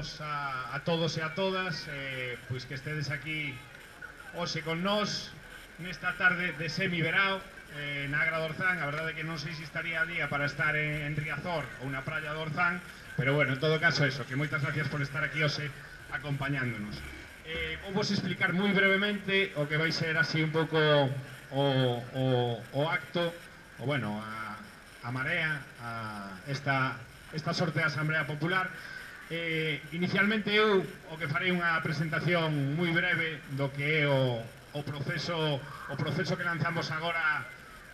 agradecervos a todos e a todas pois que estedes aquí hoxe con nós nesta tarde de semiverao na Agra do Orzán. A verdade é que non sei se estaría a día para estar en Riazor ou na praia do Orzán, pero bueno, en todo caso eso, que moitas gracias por estar aquí hoxe acompañándonos. Vos explicar moi brevemente o que vai ser así un pouco o acto, o bueno, a Marea, a esta sorte de Asamblea Popular. Inicialmente eu o que farei unha presentación moi breve do que é o proceso que lanzamos agora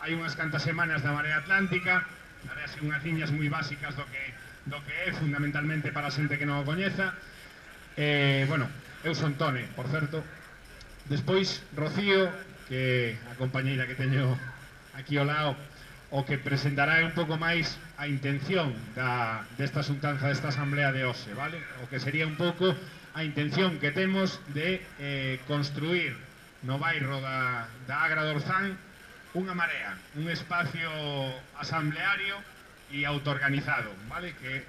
hai unhas cantas semanas da Marea Atlántica. Farei así unhas liñas moi básicas do que é, fundamentalmente para a xente que non o coñeza. Bueno, eu son Tone, por certo. Despois Rocío, que a compañeira que teño aquí ao lado, o que presentará un pouco máis a intención desta xuntanza, desta asamblea de hoxe, vale? O que sería un pouco a intención que temos de construir no bairro da Agra do Orzán unha marea, un espacio asambleario e autoorganizado, vale? Que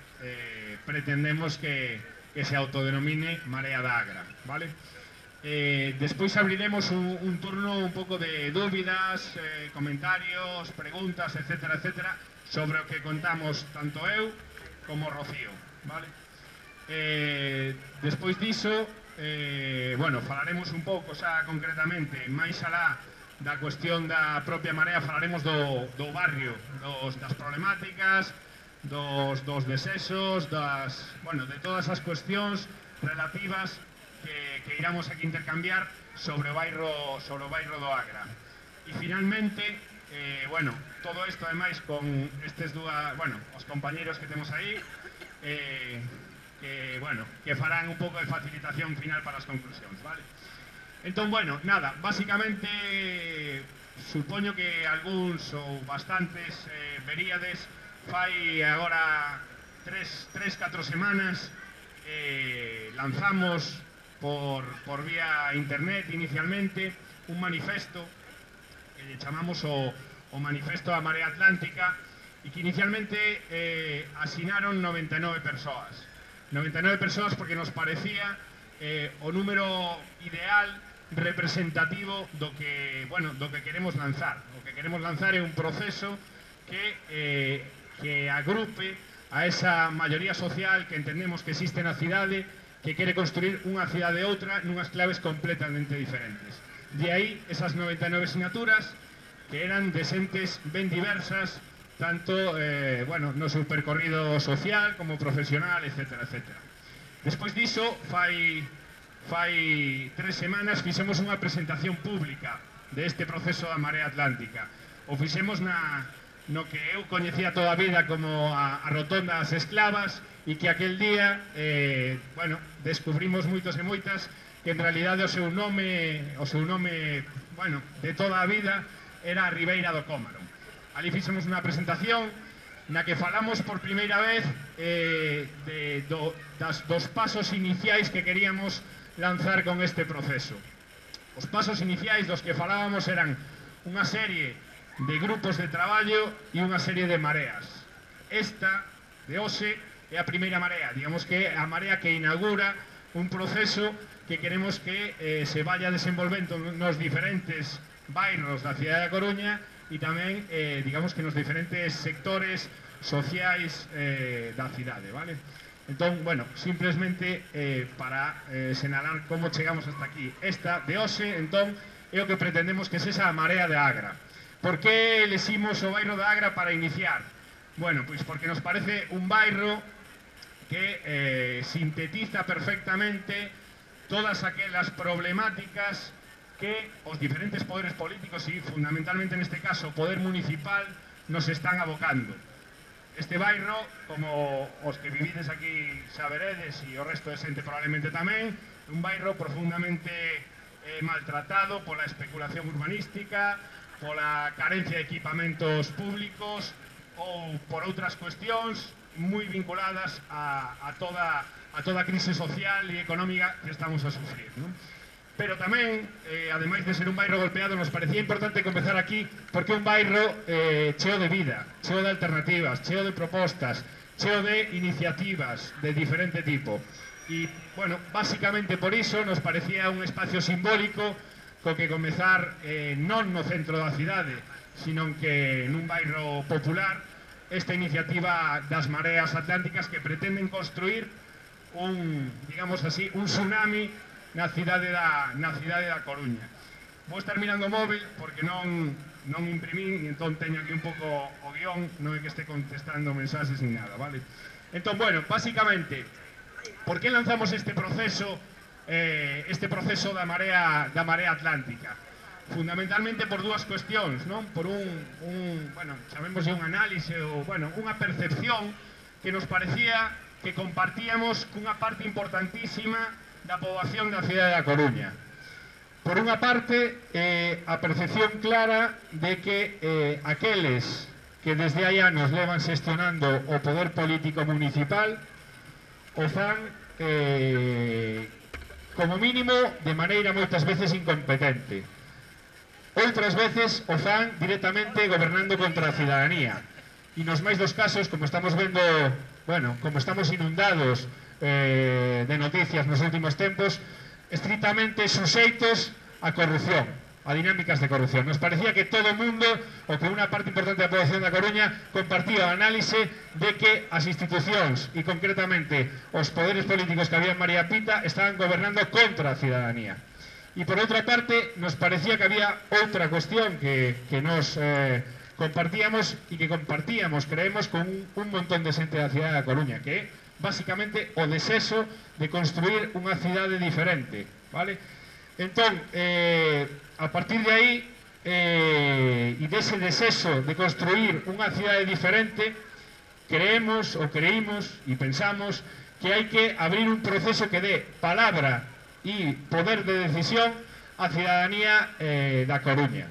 pretendemos que se autodenomine Marea da Agra, vale? Despois abriremos un turno un pouco de dúbidas, comentarios, preguntas, etcétera, etcétera, sobre o que contamos tanto eu como Rocío, vale? Despois diso, bueno, falaremos un pouco xa concretamente, máis alá da cuestión da propia Marea, falaremos do barrio, das problemáticas, dos desexos, bueno, de todas as cuestións relativas que iramos aquí intercambiar sobre o bairro do Agra. E finalmente, bueno, todo isto ademais con estes dúas, bueno, os compañeros que temos aí, que, bueno, que farán un pouco de facilitación final para as conclusións, vale? Entón, bueno, nada, basicamente supoño que algúns ou bastantes veríades fai agora 3-4 semanas lanzamos por vía internet inicialmente un manifesto que chamamos o manifesto da Marea Atlántica, e que inicialmente asinaron 99 persoas porque nos parecía o número ideal representativo do que queremos lanzar. O que queremos lanzar é un proceso que agrupe a esa maioría social que entendemos que existe na cidade, que quere construir unha cidade e outra nunhas claves completamente diferentes. De aí esas 99 sinaturas que eran de xentes ben diversas, tanto bueno, no seu percorrido social como profesional, etc. Despois diso, fai 3 semanas fixemos unha presentación pública deste proceso da Marea Atlántica. O fixemos no que eu coñecía toda a vida como a Rotonda das Esclavas, e que aquel día, bueno, descubrimos moitos e moitas que en realidade o seu nome, bueno, de toda a vida era Ribeira do Cómaro. Ali fixemos unha presentación na que falamos por primeira vez dos pasos iniciais que queríamos lanzar con este proceso. Os pasos iniciais dos que falábamos eran unha serie de grupos de traballo e unha serie de mareas. Esta de hoxe é a primeira marea, digamos que a marea que inaugura un proceso que queremos que se vaya desenvolvendo nos diferentes bairros da cidade da Coruña e tamén, digamos que nos diferentes sectores sociais da cidade, vale? Entón, bueno, simplemente para señalar como chegamos hasta aquí. Esta de hoxe, entón, é o que pretendemos que sexa a Marea da Agra. Por que eleximos o bairro da Agra para iniciar? Bueno, pois porque nos parece un bairro que sintetiza perfectamente todas aquelas problemáticas que os diferentes poderes políticos e fundamentalmente neste caso o poder municipal nos están abocando. Este bairro, como os que vivides aquí saberedes e o resto de xente probablemente tamén, un bairro profundamente maltratado pola especulación urbanística, pola carencia de equipamentos públicos ou por outras cuestións moi vinculadas a toda a crise social e económica que estamos a sufrir, non? Pero tamén, ademais de ser un bairro golpeado, nos parecía importante comezar aquí porque é un bairro cheo de vida, cheo de alternativas, cheo de propostas, cheo de iniciativas de diferente tipo. Y bueno, básicamente por iso nos parecía un espacio simbólico co que comezar non no centro da cidade, senón que nun bairro popular esta iniciativa das Mareas Atlánticas que pretenden construir un, digamos así, un tsunami na cidade da Coruña. Vou estar mirando o móvil porque non imprimín, entón teño aquí un pouco o guión, non é que este contestando mensaxes ni nada, vale? Entón, bueno, básicamente, por que lanzamos este proceso da marea atlántica? Fundamentalmente por dúas cuestións, non? Por bueno, chamemos un análise ou, bueno, unha percepción que nos parecía que compartíamos cunha parte importantísima da poboación da cidade da Coruña. Por unha parte, a percepción clara de que aqueles que desde hai anos levan xestionando o poder político municipal o fan como mínimo de maneira moitas veces incompetente. Outras veces o fan directamente gobernando contra a cidadanía. E nos máis dos casos, como estamos vendo, bueno, como estamos inundados de noticias nos últimos tempos, estritamente suxeitos a corrupción, a dinámicas de corrupción. Nos parecía que todo o mundo, ou que unha parte importante da poboación da Coruña, compartía a análise de que as institucións, e concretamente os poderes políticos que había en María Pita, estaban gobernando contra a cidadanía. E por outra parte, nos parecía que había outra cuestión que nos compartíamos e que compartíamos, creemos, con un montón de xente da cidade da Coruña, que é basicamente o desexo de construir unha cidade diferente, vale? Entón, a partir de aí, e dese desexo de construir unha cidade diferente, creemos ou creímos e pensamos que hai que abrir un proceso que dé palabra e poder de decisión a cidadanía da Coruña.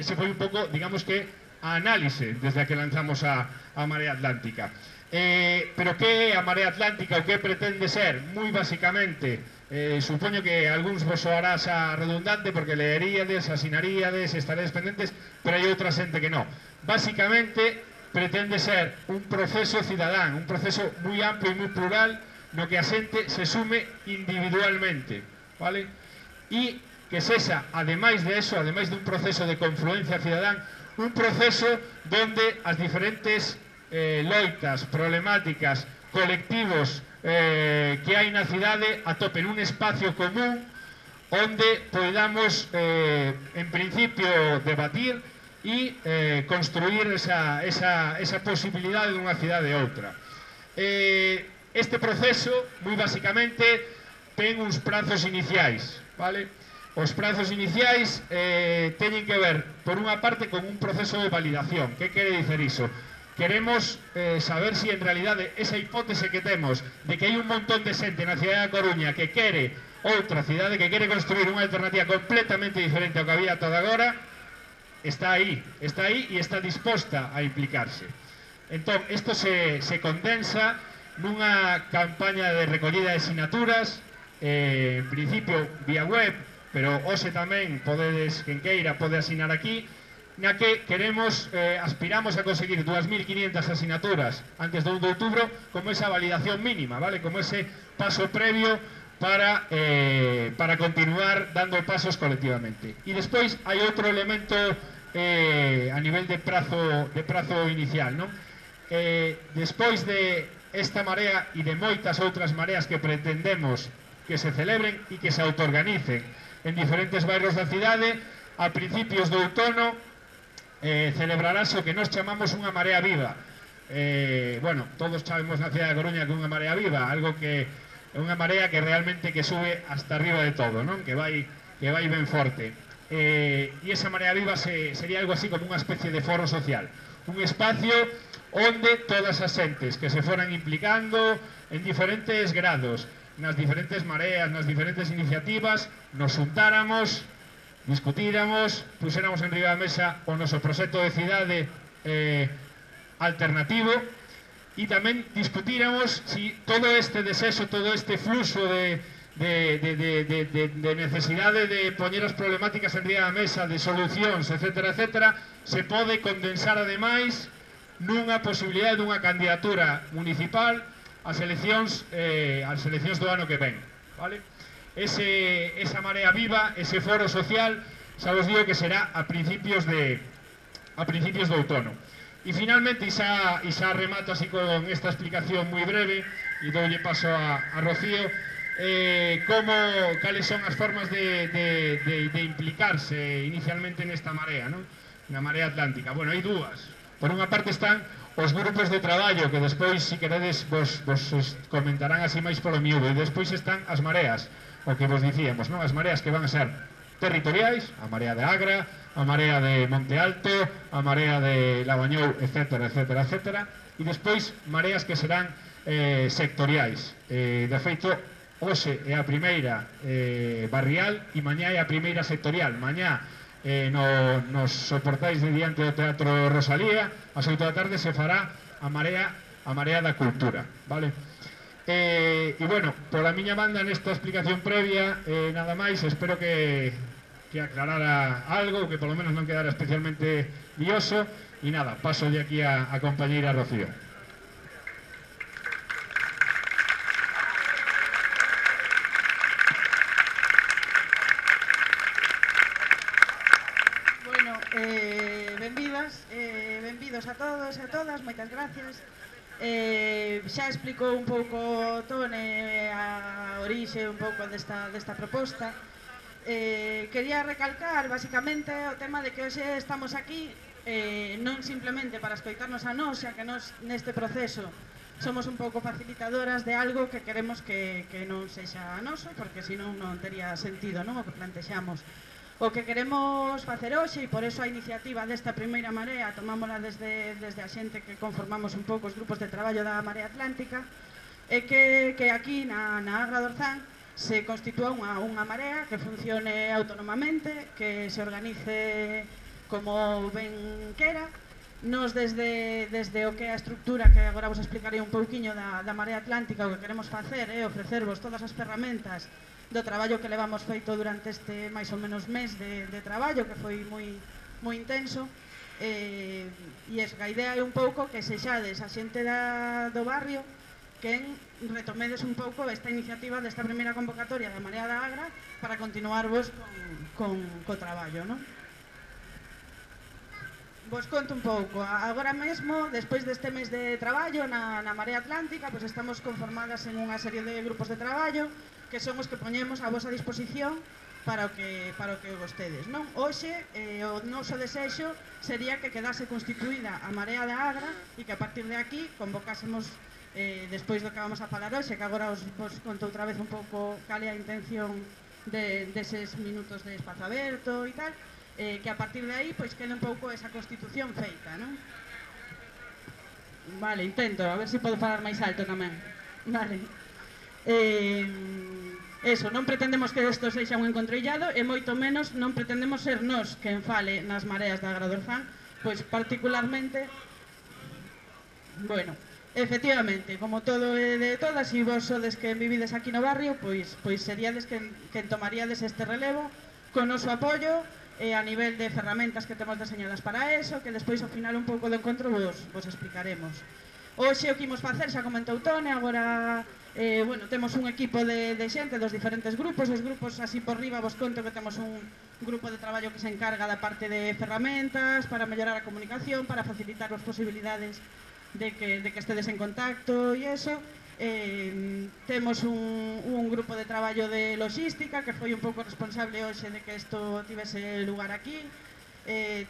Ese foi un pouco, digamos que, a análise desde a que lanzamos a Marea Atlántica. Pero que é a Marea Atlántica, o que pretende ser? Moi basicamente, supoño que algúns vos soarás a redundante porque leeríades, asinaríades, estaréis pendentes, pero hai outra xente que non. Basicamente, pretende ser un proceso cidadán, un proceso moi amplio e moi plural, no que a xente se sume individualmente, vale? E que sexa, ademais de eso, ademais dun proceso de confluencia cidadán, un proceso donde as diferentes loitas, problemáticas, colectivos que hai na cidade atopen un espacio común onde podamos, en principio, debatir e construir esa posibilidade dunha cidade e outra. Este proceso, moi basicamente, ten uns prazos iniciais, vale? Os prazos iniciais teñen que ver, por unha parte, con un proceso de validación. Que quere dizer iso? Queremos saber se en realidade esa hipótese que temos de que hai un montón de xente na cidade da Coruña que quere outra cidade, que quere construir unha alternativa completamente diferente ao que había ata agora, está aí e está disposta a implicarse. Entón, isto se condensa nunha campaña de recollida de sinaturas, en principio vía web, pero hoxe tamén podedes, quen queira, pode asinar aquí, na que queremos, aspiramos a conseguir 2.500 asinaturas antes do 1 de outubro como esa validación mínima, vale, como ese paso previo para continuar dando pasos colectivamente. E despois hai outro elemento a nivel de prazo inicial, non? Despois de esta marea e de moitas outras mareas que pretendemos que se celebren e que se autoorganicen en diferentes bairros da cidade, a principios do outono celebrarás o que nos chamamos unha marea viva. Bueno, todos sabemos na cidade de Coruña que é unha marea viva, algo que é unha marea que realmente que sube hasta arriba de todo, non? Que vai ben forte. E esa marea viva sería algo así como unha especie de foro social, un espacio onde todas as xentes que se foran implicando en diferentes grados, nas diferentes mareas, nas diferentes iniciativas, nos xuntáramos, discutíramos, puxéramos en riba da mesa o noso proxecto de cidade alternativo e tamén discutíramos se todo este desexo, todo este fluxo de necesidade de poñer as problemáticas en riba da mesa, de solucións, etc., etc., se pode condensar ademais nunha posibilidade dunha candidatura municipal as eleccións do ano que ven, vale? Esa marea viva, ese foro social, xa vos digo que será a principios de outono. E finalmente, e xa remato así con esta explicación moi breve e doulle paso a Rocío, cales son as formas de implicarse inicialmente nesta marea, non? Na marea atlántica. Bueno, hai dúas. Por unha parte están os grupos de traballo, que despois, se queredes, vos comentarán así máis polo miúdo. E despois están as mareas, o que vos dicíamos, non? As mareas que van a ser territoriais, a marea de Agra, a marea de Monte Alto, a marea de Labañou, etc, etc, etc. E despois, mareas que serán sectoriais. De feito, hoxe é a primeira barrial e mañá é a primeira sectorial. Mañá, nos soportais de diante do Teatro Rosalía, ás 8 da tarde se fará a marea da cultura, vale? E bueno, pola miña banda nesta explicación previa, nada máis, espero que aclarara algo, que polo menos non quedara especialmente lioso. E nada, paso de aquí a compañeira Rocío. A todos e a todas, moitas gracias. Xa explicou un pouco Tone a orixe un pouco desta proposta. Quería recalcar basicamente o tema de que hoxe estamos aquí non simplemente para escoitarnos a nós, xa que nós neste proceso somos un pouco facilitadoras de algo que queremos que non sexa noso, porque senón non tería sentido, non? O que plantexamos. O que queremos facer hoxe, e por iso a iniciativa desta primeira marea tomámola desde a xente que conformamos un pouco os grupos de traballo da Marea Atlántica, é que aquí na Agra do Orzán se constitúa unha marea que funcione autonomamente, que se organice como ben quera. Nos desde o que é a estructura, que agora vos explicarei un pouquiño, da Marea Atlántica, o que queremos facer é ofrecervos todas as ferramentas do traballo que levamos feito durante este máis ou menos mes de traballo, que foi moi intenso. E a idea é un pouco que sexades a xente do barrio que retomedes un pouco esta iniciativa desta primeira convocatoria da Marea da Agra para continuar vos co traballo, non? Vos conto un pouco. Agora mesmo, despois deste mes de traballo na Marea Atlántica, pois estamos conformadas en unha serie de grupos de traballo que son os que poñemos a vosa disposición para o que vostedes, non? Hoxe, o noso desexo sería que quedase constituída a Marea da Agra e que a partir de aquí convocásemos, despois do que vamos a falar hoxe, que agora vos conto outra vez un pouco cal é a intención deses minutos de espazo aberto e tal, que a partir de aí pois quede un pouco esa constitución feita, non? Vale, intento, a ver se podo falar máis alto tamén. Vale. Eso, non pretendemos que isto sexa un encontrillado e moito menos non pretendemos ser nós quen fale nas mareas da Agra do Orzán, pois particularmente. Bueno, efectivamente, como todo é de todas e vos sodes que vivides aquí no barrio, pois seríades quen tomaríades este relevo con o noso apoio a nivel de ferramentas que temos deseñadas para eso, que despois ao final un pouco do encontro vos explicaremos. Hoxe o que imos facer, xa comentou Tone, agora. Bueno, temos un equipo de xente dos diferentes grupos. Os grupos así por riba vos conto que temos un grupo de traballo que se encarga da parte de ferramentas para mellorar a comunicación, para facilitar as posibilidades de que estedes en contacto e eso. Temos un grupo de traballo de logística que foi un pouco responsable hoxe de que isto tivese lugar aquí.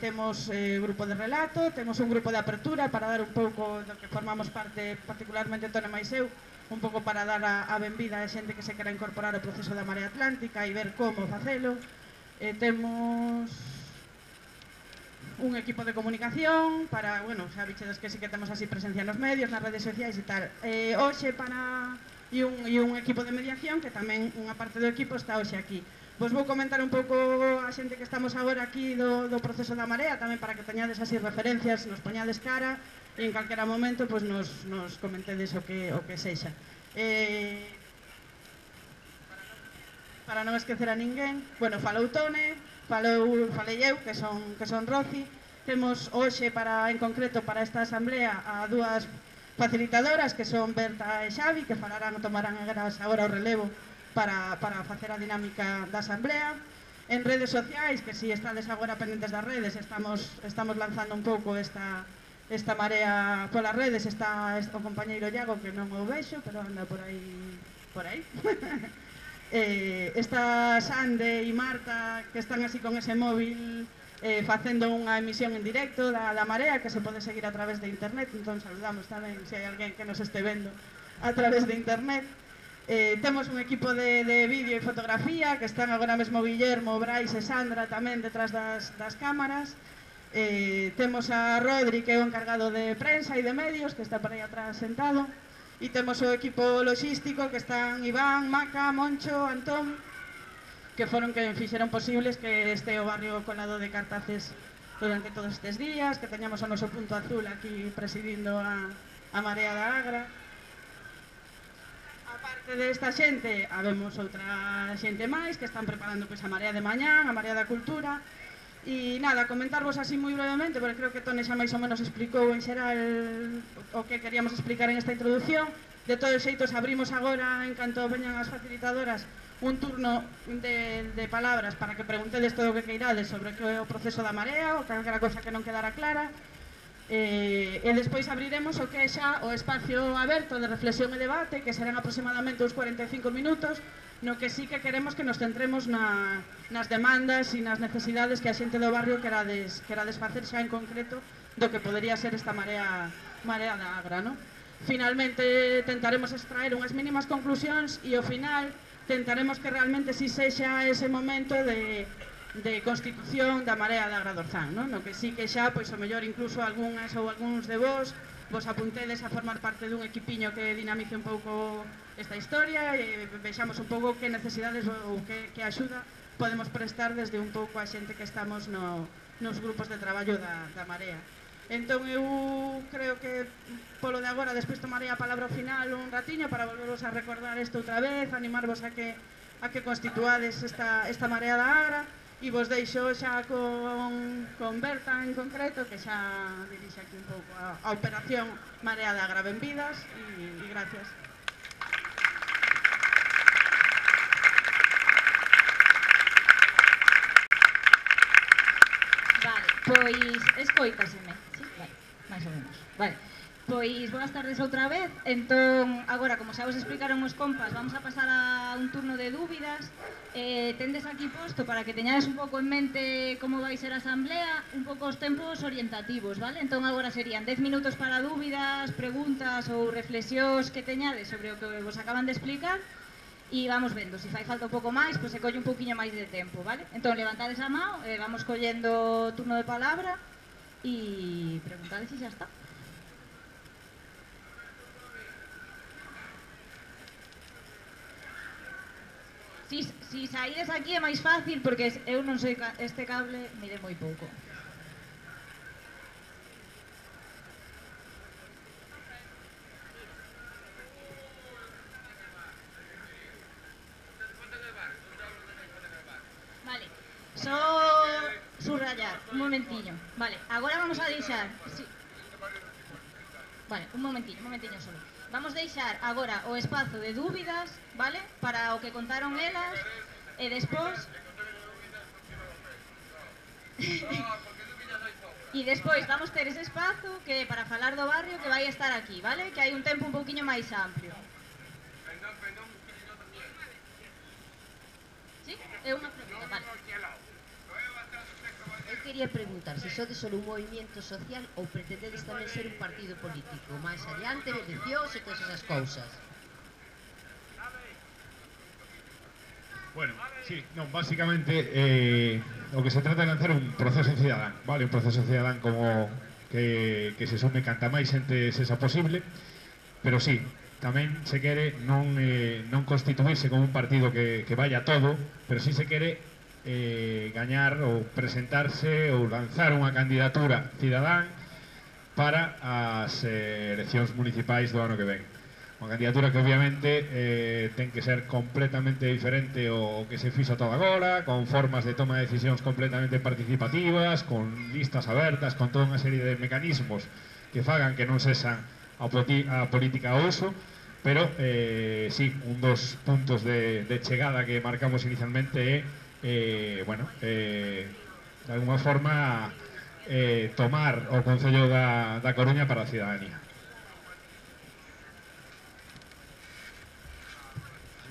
Temos grupo de relato, temos un grupo de apertura para dar un pouco do que formamos parte, particularmente Tone máis eu, un pouco para dar a benvida a xente que se quera incorporar ao proceso da Marea Atlántica e ver como facelo. Temos un equipo de comunicación para, bueno, xa bichedes que sí que temos así presencia nos medios, nas redes sociais e tal. Hoxe para... E un equipo de mediación que tamén unha parte do equipo está hoxe aquí. Vos vou comentar un pouco a xente que estamos agora aquí do proceso da Marea, tamén para que teñades así referencias, nos poñades cara e en calquera momento pois nos comentedes o que sexa. Para non esquecer a ninguén, bueno, falou Tone, falei eu, que son Roci. Temos hoxe en concreto para esta asamblea a dúas facilitadoras que son Berta e Xavi, que falarán e tomarán agora o relevo para facer a dinámica da asamblea. En redes sociais, que se estades agora pendentes das redes, estamos lanzando un pouco esta marea polas redes, está o compañeiro Iago, que non o vexo, pero anda por aí. Está Sande e Marta, que están así con ese móvil facendo unha emisión en directo da marea, que se pode seguir a través de internet, entón saludamos tamén se hai alguén que nos este vendo a través de internet. Temos un equipo de vídeo e fotografía, que están agora mesmo Guillermo, Brais e Sandra tamén detrás das cámaras. Temos a Rodri, que é o encargado de prensa e de medios, que está por aí atrás sentado, e temos o equipo logístico, que están Iván, Maca, Moncho, Antón, que foron que fixeron posibles que este o barrio colado de cartaces durante todos estes días, que teñamos o noso punto azul aquí presidindo a Marea da Agra. A parte desta xente, habemos outra xente máis que están preparando a Marea de Mañán, a Marea da Cultura. E nada, comentarvos así moi brevemente, porque creo que Tone xa máis ou menos explicou en xeral o que queríamos explicar en esta introducción. De todos os xeitos, abrimos agora, en canto veñan as facilitadoras, un turno de palabras para que preguntedes todo o que queirades sobre que é o proceso da marea ou calquera cosa que non quedara clara. E despois abriremos o que é xa o espacio aberto de reflexión e debate, que serán aproximadamente uns 45 minutos, no que sí que queremos que nos centremos nas demandas e nas necesidades que a xente do barrio querades facer xa en concreto do que podería ser esta marea da Agra, non? Finalmente tentaremos extraer unhas mínimas conclusións e ao final tentaremos que realmente si sexa ese momento de constitución da marea da Agra do Orzán, non? No que sí que xa, pois o mellor incluso algunhas ou algúns de vos apuntedes a formar parte dun equipiño que dinamice un pouco esta historia e vexamos un pouco que necesidades ou que axuda podemos prestar desde un pouco a xente que estamos nos grupos de traballo da Marea. Entón eu creo que polo de agora despois tomarei a palabra ao final un ratiño para volveros a recordar isto outra vez, animarvos a que constituades esta Marea da Agra, e vos deixo xa con Berta en concreto, que xa dirixe aquí un pouco a Operación Marea da Agra. Benvidas e gracias. Vale, pois escoitaseme, si? Vale, máis ou menos. Vale, pois boas tardes outra vez. Entón, agora, como xa vos explicaron os compas, vamos a pasar a un turno de dúbidas. Tendes aquí posto para que teñades un pouco en mente como vai ser a asamblea, un pouco os tempos orientativos, vale? Entón agora serían 10 minutos para dúbidas, preguntas ou reflexións que teñades sobre o que vos acaban de explicar, e vamos vendo, se fai falta un pouco máis, pois se colle un pouquinho máis de tempo, vale? Entón levantades a mão, vamos collendo turno de palabra e preguntades e xa está. Si saídes aquí é máis fácil, porque eu non sei, este cable mide moi pouco. Vale, só subrayar, un momentiño. Vale, agora vamos a deixar... Vale, un momentiño solo. Vamos deixar agora o espazo de dúbidas, vale? Para o que contaron elas, e despois... E despois vamos ter ese espazo que para falar do barrio que vai estar aquí, vale? Que hai un tempo un pouquinho máis amplio. Si? É unha pregunta, vale. Eu quería preguntar se sodes só un movimento social ou pretendedes tamén ser un partido político, máis adiante, beneficioso e todas esas cousas. Bueno, sí, non, basicamente o que se trata de lanzar un proceso cidadán, vale, un proceso cidadán como que se sume canta máis xente se xa posible, pero sí, tamén se quere non constituirse como un partido que vaya todo, pero sí se quere gañar ou presentarse ou lanzar unha candidatura cidadán para as eleccións municipais do ano que ven. Unha candidatura que obviamente ten que ser completamente diferente ao que se fixo todo agora, con formas de toma de decisións completamente participativas, con listas abertas, con toda unha serie de mecanismos que fagan que non sexan a política oso, pero sí, un dos puntos de chegada que marcamos inicialmente é de alguma forma tomar o Concello da Coruña para a cidadanía.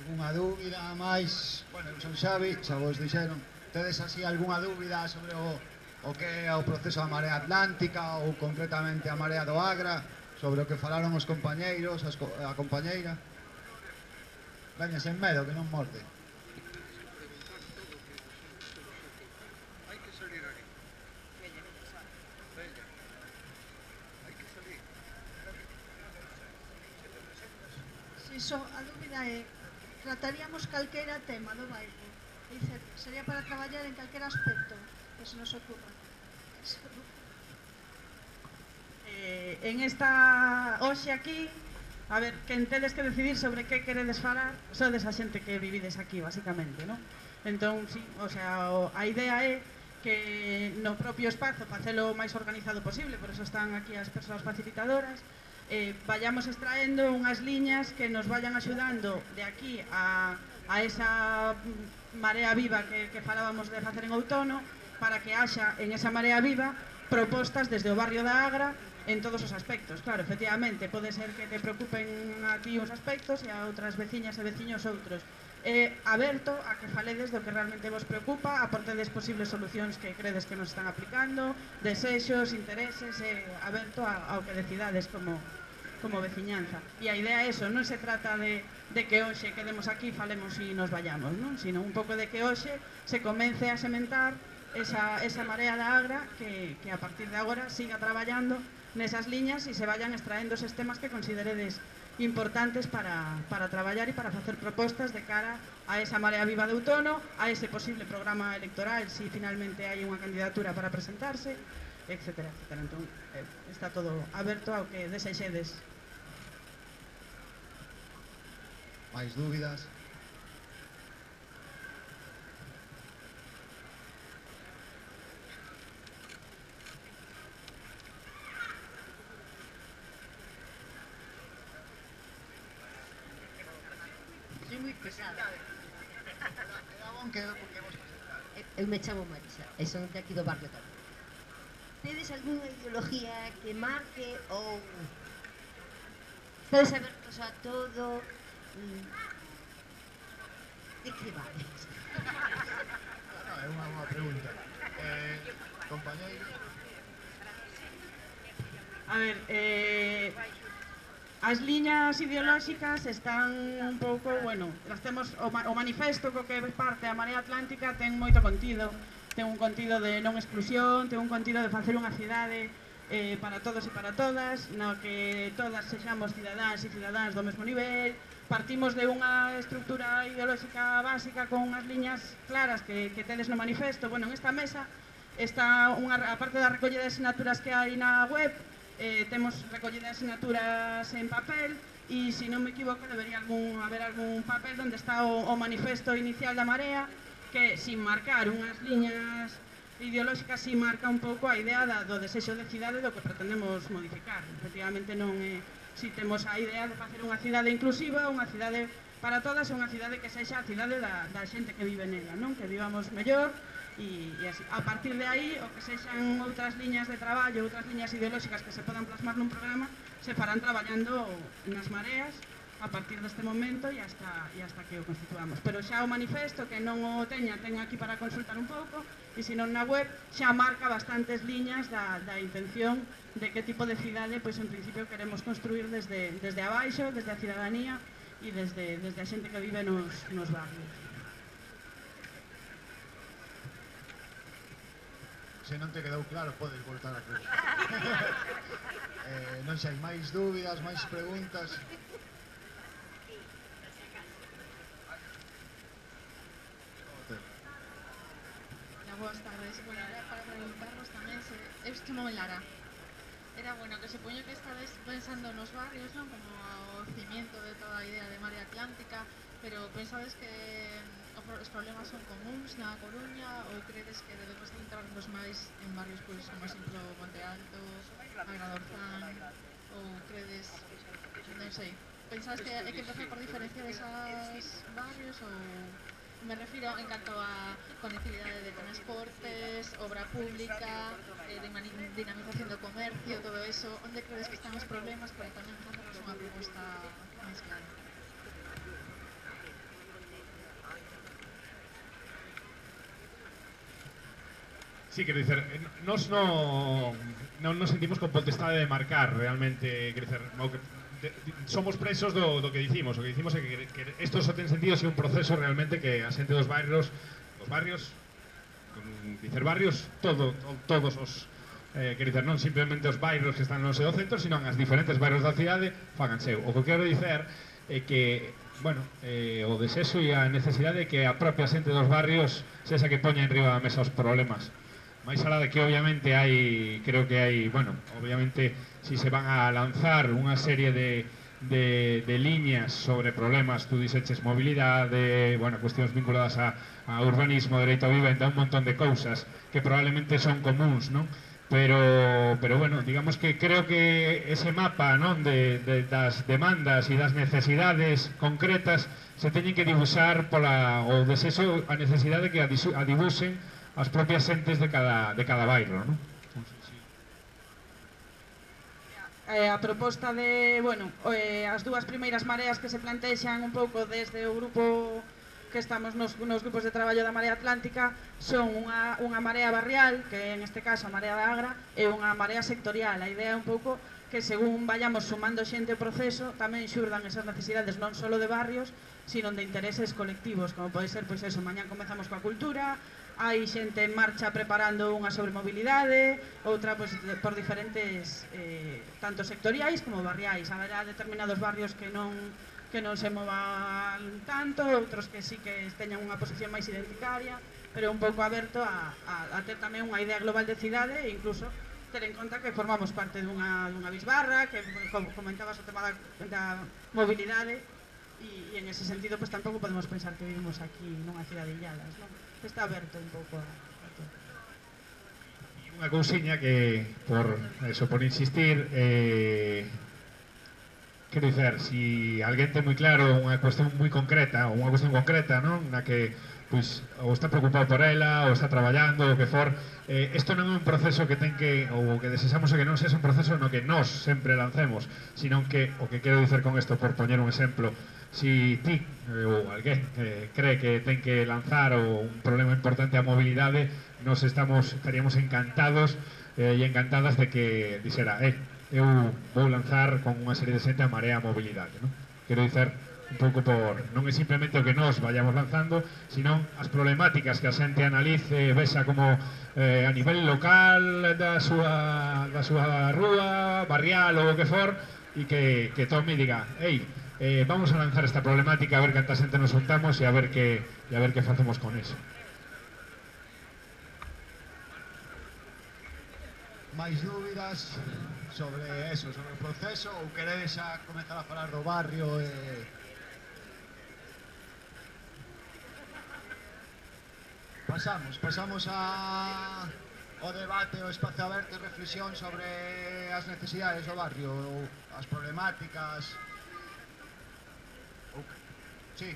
Alguna dúbida máis? Bueno, son Xavi, xa vos dixeron. Tedes así alguna dúbida sobre o que é o proceso da Marea Atlántica ou concretamente a Marea do Agra, sobre o que falaron os compañeiros, a compañeira? Veña, sen medo, que non morde. Iso, a dúbida é, trataríamos calquera tema do baile, dice, sería para traballar en calquera aspecto que se nos ocupa. En esta hoxe aquí, a ver, que tedes que decidir sobre que queredes falar, sodes a xente que vivides aquí, basicamente, non? Entón, sí, o sea, a idea é que no propio espazo, facelo o máis organizado posible, por iso están aquí as persoas facilitadoras, vayamos extraendo unhas liñas que nos vayan axudando de aquí a esa marea viva que falábamos de facer en outono, para que haxa en esa marea viva propostas desde o barrio da Agra en todos os aspectos. Claro, efectivamente, pode ser que te preocupen a ti uns aspectos e a outras veciñas e veciños outros. Aberto a que faledes do que realmente vos preocupa, aportedes posibles solucións que credes que nos están aplicando, desexos, intereses, aberto ao que decidades como veciñanza. E a idea é iso, non se trata de que hoxe quedemos aquí, falemos e nos vayamos, non? Sino un pouco de que hoxe se comece a sementar esa marea da Agra que a partir de agora siga traballando nesas liñas e se vayan extraendo esos temas que consideredes importantes para traballar e para facer propostas de cara a esa marea viva de outono, a ese posible programa electoral, se finalmente hai unha candidatura para presentarse, etc. Entón, está todo aberto ao que desexedes. Máis dúbidas? Soy moi pesada. Eu me chamo Marisa e son de aquí do barrio tamén. Tedes alguna ideología que marque ou estades abertos a todo? De que vales? É unha boa pregunta. Compañeiro? A ver, as liñas ideolóxicas están un pouco, bueno, las temos o manifesto co que parte a Marea Atlántica ten moito contido. Ten un contido de non exclusión, ten un contido de facer unha cidade para todos e para todas, na que todas sexamos cidadáns e cidadáns do mesmo nivel. Partimos de unha estructura ideolóxica básica con unhas liñas claras que tedes no manifesto. Bueno, en esta mesa está a parte da recollida de asignaturas que hai na web. Temos recollida asignaturas en papel e, se non me equivoco, debería haber algún papel onde está o manifesto inicial da Marea, que, sin marcar unhas liñas ideolóxicas, si marca un pouco a idea do desexo de cidade do que pretendemos modificar. Efectivamente, non é si temos a idea de facer unha cidade inclusiva, unha cidade para todas, unha cidade que sexa a cidade da xente que vive nela, non? Que vivamos mellor. E así, a partir de aí, o que sexan outras liñas de traballo, outras liñas ideolóxicas que se podan plasmar nun programa, se farán traballando nas mareas a partir deste momento e hasta que o constituamos. Pero xa o manifesto, que non o teño aquí para consultar un pouco, e senón na web xa marca bastantes liñas da intención de que tipo de cidade, pois en principio, queremos construir desde abaixo, desde a cidadanía e desde a xente que vive nos barrios. Se non te quedou claro, podes voltar a cruz. Non sei, máis dúbidas, máis preguntas? Boas tardes. Bueno, era para preguntarnos tamén se... Eu chamou Lara. Era, bueno, que supoño que estades pensando nos barrios, non? Como o cimiento de toda a idea de Marea Atlántica, pero pensades que os problemas son comuns na Coruña ou credes que debemos centrarnos máis en barrios, pois, como, por exemplo, Monte Alto, Agra do Orzán, ou credes, non sei, pensades que hai que empezar por diferenciar esas barrios ou... Me refiro en canto a conectividade de transportes, obra pública, dinamización do comercio, todo eso. Onde credes que están os problemas para tamén facernos unha proposta máis clara? Sí, quero dizer, nós non sentimos con potestade de marcar realmente, quero dizer, somos presos do que dicimos. O que dicimos é que isto só ten sentido se un proceso realmente que a xente dos barrios, dicer barrios, todos os, quero dizer, non simplemente os barrios que están no seu centro, sino as diferentes barrios da cidade fagan seu. O que quero dicer é que, bueno, o desexo e a necesidade de que a propia xente dos barrios sexa que poña en riba da mesa os problemas. Mais alá de que obviamente hai, creo que hai, bueno, obviamente si se van a lanzar unha serie de líneas sobre problemas, tú diseches mobilidade, bueno, cuestións vinculadas a urbanismo, dereito a vivenda, un montón de cousas que probablemente son comuns, non? Pero bueno, digamos que creo que ese mapa, non, das demandas e das necesidades concretas se teñen que dibuxar pola, ou desexo a necesidade que a dibuxen as propias xentes de cada bairro, non? A proposta de, bueno, as dúas primeiras mareas que se plantexan un pouco desde o grupo que estamos nos grupos de traballo da Marea Atlántica son unha marea barrial, que en este caso a Marea da Agra, e unha marea sectorial. A idea é un pouco que según vayamos sumando xente ao proceso tamén xurdan esas necesidades non só de barrios, sino de intereses colectivos, como pode ser, pois eso, mañá comezamos coa cultura. Hai xente en marcha preparando unha sobre mobilidade, outra por diferentes, tanto sectoriais como barriais. Haberá determinados barrios que non se movan tanto, outros que sí que teñan unha posición máis identitaria, pero un pouco aberto a ter tamén unha idea global de cidade e incluso ter en conta que formamos parte dunha bisbarra, que comentabas o tema da mobilidade, e en ese sentido tampouco podemos pensar que vivimos aquí nunha cidade illadas, non? Está aberto un pouco a todo. Unha cousiña que, por insistir, quero dizer, se alguén ten moi claro unha cuestión moi concreta, ou unha cuestión concreta, non? Na que, pois, ou está preocupado por ela, ou está traballando, ou que for, isto non é un proceso que ten que, ou que desexamos que non sexa un proceso no que nós sempre lancemos, sino que, o que quero dizer con isto, por poñer un exemplo, si ti ou alguén cree que ten que lanzar un problema importante a mobilidade, nos estaríamos encantados e encantadas de que dixera eu vou lanzar con unha serie de xente a marea a mobilidade. Quero dizer un pouco por... non é simplemente o que nos vayamos lanzando, sino as problemáticas que a xente analice, vexa como a nivel local da súa rúa, barrial ou o que for, e que tome e diga vamos a lanzar esta problemática, a ver canta xente nos juntamos e a ver que facemos con eso. Mais dúbidas sobre eso, sobre o proceso, ou queredes a comenzar a falar do barrio? Pasamos ao debate, ao espacio aberto e reflexión sobre as necesidades do barrio, ou as problemáticas. Sí.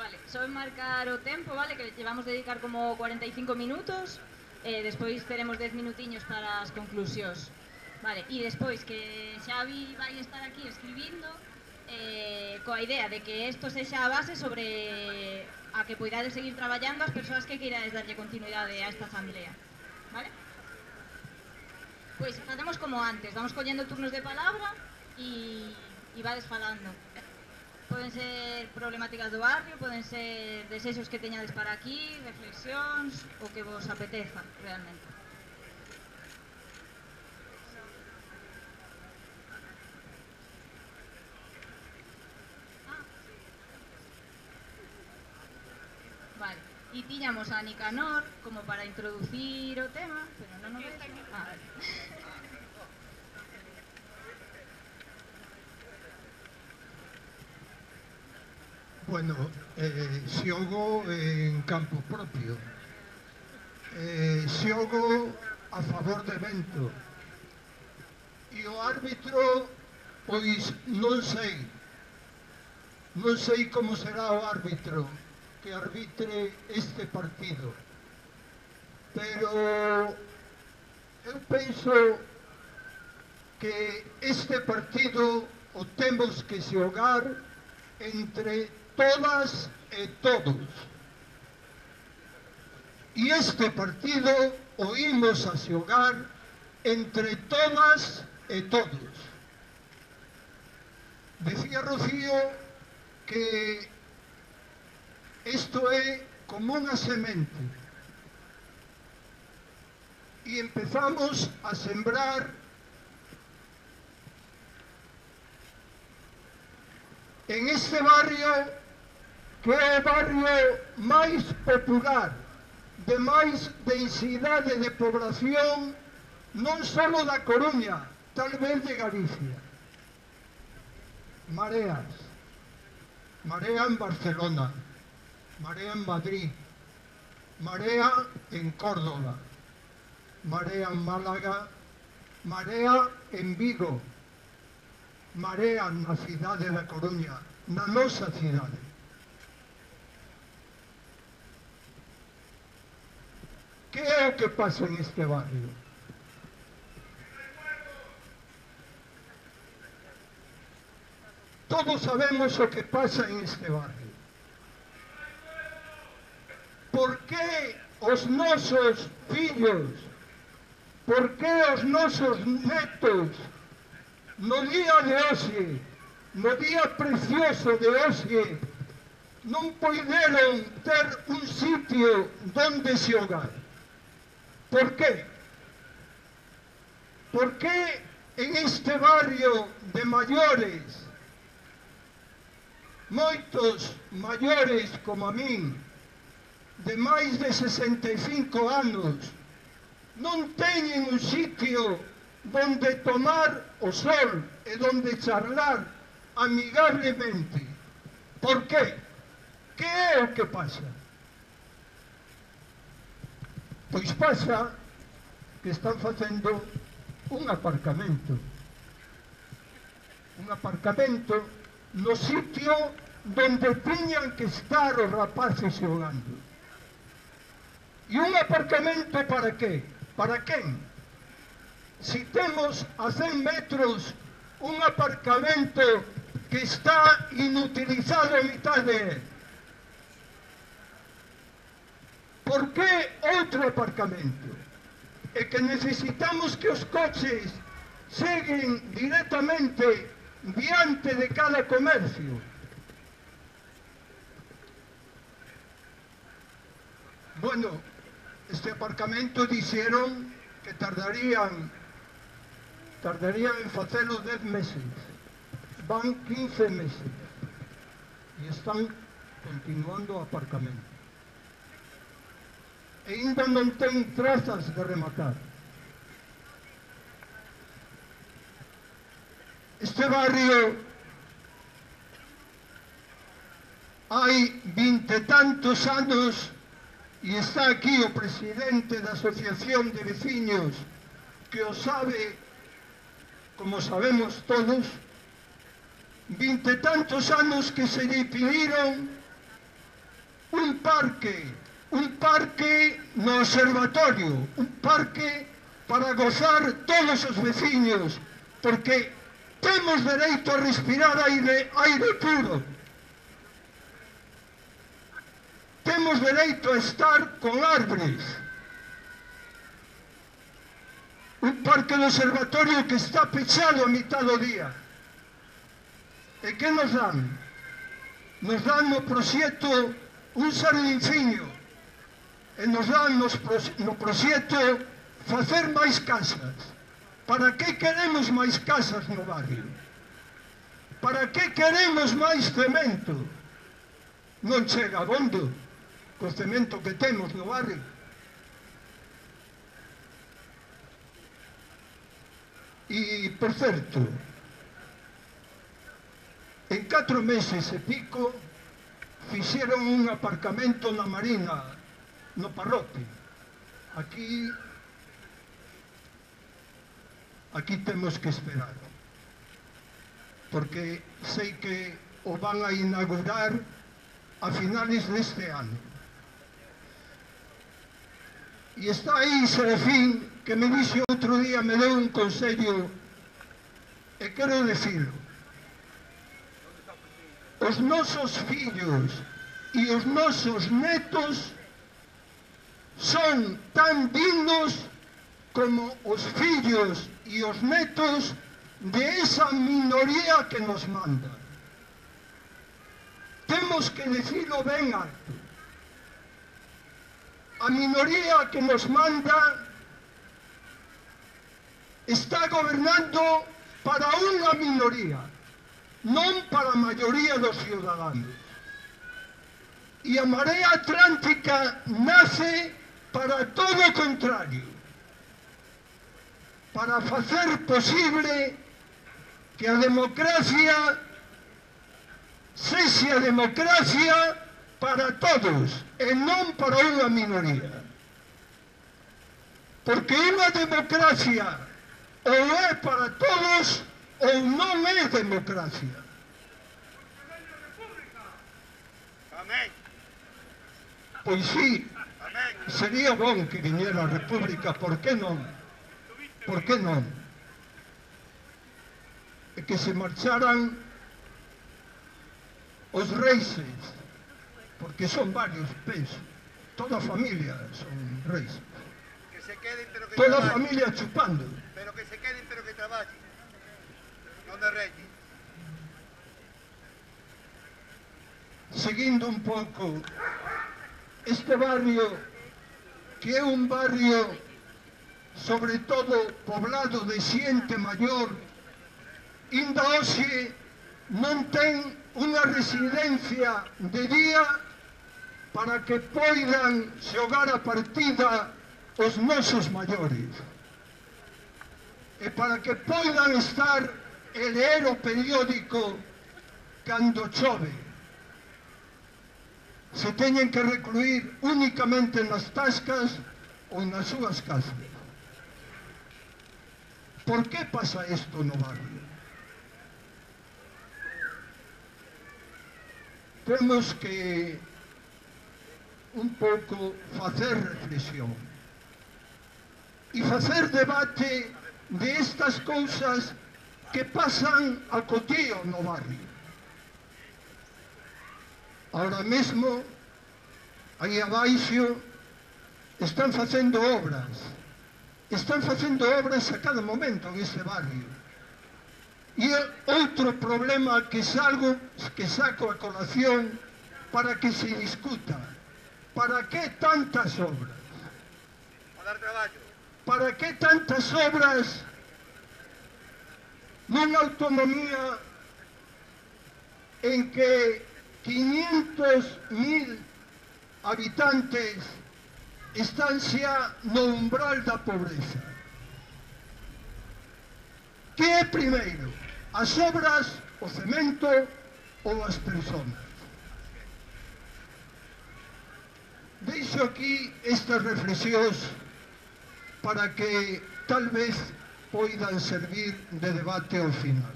Vale, só marcar o tempo, vale, que llevamos de dedicar como 45 minutos, despois teremos 10 minutiños para as conclusións. Vale, e despois que Xavi vai estar aquí escribindo coa idea de que isto sexa a base sobre a que poidades seguir traballando as persoas que queirades darlle continuidade a esta asamblea. Vale? Pois facemos como antes, vamos collendo turnos de palabra e va desfalando. Poden ser problemáticas do barrio, poden ser desexos que teñades para aquí, reflexións, o que vos apeteza realmente. Vale, e tiñamos a Nicanor como para introducir o tema, pero non nos ves. Bueno, xogo en campo propio, xogo a favor de vento. E o árbitro, pois non sei como será o árbitro que arbitre este partido, pero eu penso que este partido o temos que xogar entre todas e todos. E este partido o imos a xogar entre todas e todos. Decía Rocío que isto é como unha semente. E empezamos a sembrar en este barrio, que é o barrio máis popular, de máis densidade de población, non só da Coruña, tal vez de Galicia. Mareas. Marea en Barcelona, Marea en Madrid, Marea en Córdoba, Marea en Málaga, Marea en Vigo, Marea na cidade da Coruña, na nosa cidade. Que é o que pasa neste barrio? Todos sabemos o que pasa neste barrio. Por que os nosos fillos, por que os nosos netos, no día de hoxe, no día precioso de hoxe, non poderon ter un sitio donde xogar? Por que? Por que en este barrio de maiores, moitos maiores como a min, de máis de 65 anos, non teñen un sitio donde tomar o sol e donde charlar amigablemente? Por que? Que é o que pasa? Pois pasa que están facendo un aparcamento. Un aparcamento no sitio donde tiñan que estar os rapaces xogando. E un aparcamento para que? Para quen? Si temos a 100 metros un aparcamento que está inutilizado a mitade. Por que outro aparcamento? É que necesitamos que os coches seguen directamente diante de cada comercio. Bueno, este aparcamento dixeron que tardarían en facelo 10 meses, van 15 meses e están continuando o aparcamento. E ainda non ten trazas de rematar. Este barrio hai 20 e tantos anos e está aquí o presidente da Asociación de Veciños que o sabe, como sabemos todos, 20 e tantos anos que se lle pediron un parque no observatorio, un parque para gozar todos os veciños, porque temos dereito a respirar aire puro, temos dereito a estar con árboles. Un parque do observatorio que está pechado a mitad do día. E que nos dan? Nos dan no proxecto un sardinciño, e nos dan no proxecto facer máis casas. Para que queremos máis casas no barrio? Para que queremos máis cemento? Non chega abondo co cemento que temos no barrio. E, por certo, en 4 meses e pico fixeron un aparcamento na Marina, no Parrote, aquí aquí temos que esperar, porque sei que o van a inaugurar a finales deste ano. E está aí Serafín, que me dixo outro día, me deu un consello, e quero dicilo: os nosos fillos e os nosos netos son tan dignos como os fillos e os netos de esa minoría que nos manda. Temos que decirlo ben alto: a minoría que nos manda está gobernando para unha minoría, non para a maioría dos ciudadanos. E a Marea Atlántica nace para todo o contrario, para facer posible que a democracia sexa democracia para todos e non para unha minoría. Porque unha democracia ou é para todos ou non é democracia. Amén. Pois si, sería bon que viñera a República, por que non? Por que non? E que se marcharan os reises, porque son varios pesos, toda a familia son reis. Toda a familia chupando. Pero que se queden, pero que traballen, non de reyes. Seguindo un pouco, este barrio, que é un barrio sobre todo poblado de xente maior, inda hoxe non ten unha residencia de día para que poidan xogar a partida os nosos maiores e para que poidan estar e ler o periódico cando chove. Se teñen que recluir únicamente nas tascas ou nas súas casas. ¿Por qué pasa esto no barrio? Temos que un pouco facer reflexión e facer debate de estas cousas que pasan a cotío no barrio. Ahora mesmo, aí abaixo, están facendo obras. Están facendo obras a cada momento en este barrio. E é outro problema que saco a colación para que se discuta. Para que tantas obras? Para que tantas obras nunha autonomía en que 500.000 habitantes están xa no umbral da pobreza? Que é primeiro, as obras, o cemento ou as personas? Deixo aquí estas reflexións para que tal vez poidan servir de debate ao final.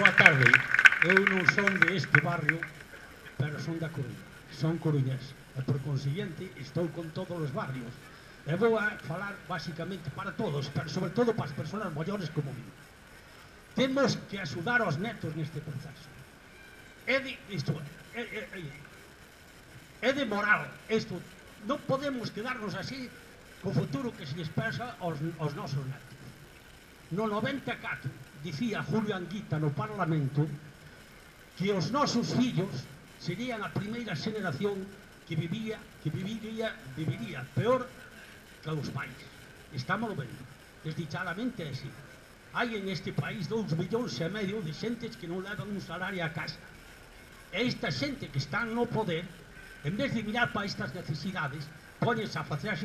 Boa tarde, eu non son deste barrio, pero son da Coruña, son coruñas, e por consiguiente estou con todos os barrios, e vou a falar basicamente para todos, pero sobre todo para as persoas maiores como eu. Temos que axudar aos netos neste proceso. É de moral, isto non podemos quedarnos así co futuro que se dispersa aos nosos netos. No 94 dicía Julio Anguita no Parlamento que os nosos fillos serían a primeira xeración que viviría peor que os pais. Estamos vendo, desdichadamente é así. Hai en este país 2,5 millóns de xentes que non levan un salario a casa. E esta xente que está no poder, en vez de mirar para estas necesidades, poñense a facer as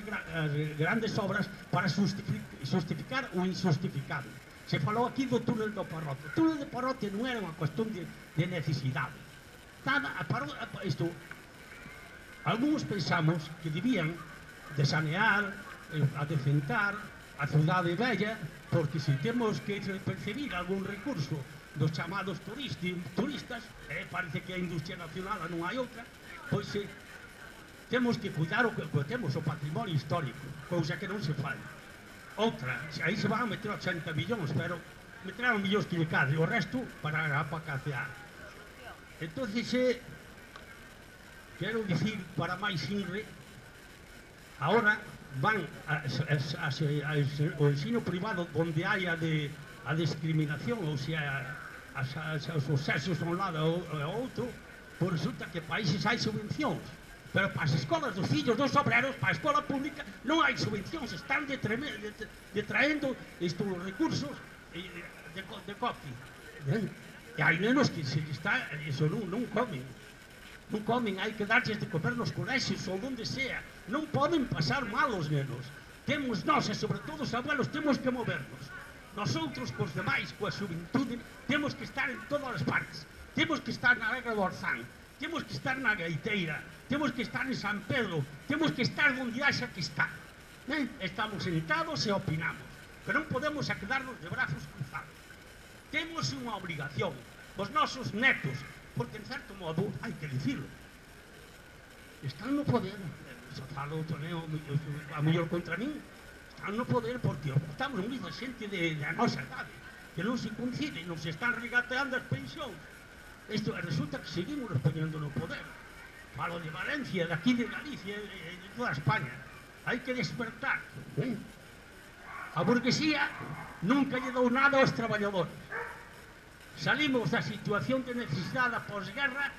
grandes obras para justificar o injustificado. Se falou aquí do túnel do Parrote. O túnel do Parrote non era unha cuestión de necesidade. Isto, algúns pensamos que debían de sanear, adecentar a cidade bella, porque se temos que percibir algún recurso dos chamados turistas, parece que a industria nacional non hai outra, pois temos que cuidar o que temos, o patrimonio histórico, cousa que non se fai. Outra, aí se van a meter 80 millóns, pero meterán millóns que lle cadre, o resto para cacear. Entón, quero dicir para máis inre, agora van ao ensino privado onde hai a discriminación, ou sea, os sexos a un lado ou outro, por resulta que países hai subvencións. Pero para as escolas dos fillos dos obreros, para a escola pública, non hai subvencións, están detraendo os recursos de copi. E hai nenos que se está, iso non comen. Non comen, hai que darles de comer nos colexios ou onde sea. Non poden pasar mal os nenos. Temos nós, e sobre todo os abuelos, temos que movernos. Nosotros, cos demais, coa xuventude, temos que estar en todas as partes. Temos que estar na Agra do Orzán, temos que estar na Gaiteira, temos que estar en San Pedro, temos que estar onde haxa que está. Estamos sentados e opinamos, pero non podemos quedarnos de brazos cruzados. Temos unha obrigación, os nosos netos, porque en certo modo hai que dicirlo. Están no poder, falo a mellor contra min, están no poder porque estamos unidos a xente da nosa edade, que non se coincide, non se están regateando as pensións. Isto resulta que seguimos respondendo no poder. Falo de Valencia, de aquí de Galicia, de toda España. Hai que despertar. A burguesía nunca lle dou nada aos traballadores. Salimos da situación de necesidade após guerra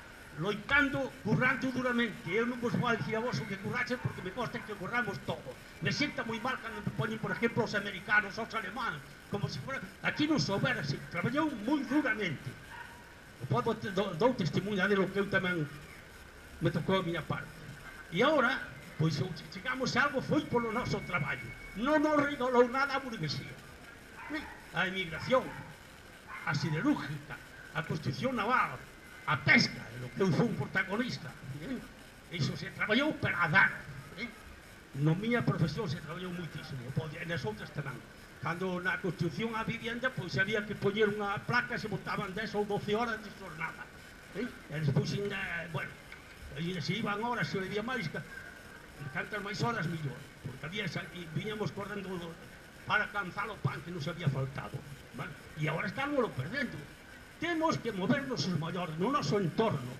loitando, currando duramente. Eu non vos vou dicir a vos o que curraches porque me consta que curramos todo. Me senta moi mal cando poñen, por exemplo, os americanos, os alemanes, como se fora... Aquí non soubera, se traballou moi duramente. Dou testemunha de lo que eu tamén me tocou a miña parte. E agora, pois, chegamos a algo foi polo noso traballo. Non nos regalou nada a burguesía. A emigración, a siderúrgica, a construcción naval, a pesca, lo que eu fui un protagonista. Iso se traballou para dar. Na miña profesión se traballou moitísimo, e nas outras tamén. Cando na construcción a vivienda, pois había que poñer unha placa e se botaban 10 ou 12 horas de jornada. E despois, bueno, se iban horas, se levía máis, cantas máis horas, millor. Porque viñamos correndo para alcanzar o pan que nos había faltado. E agora estamos lo perdendo. Temos que movernos os maiores no noso entorno,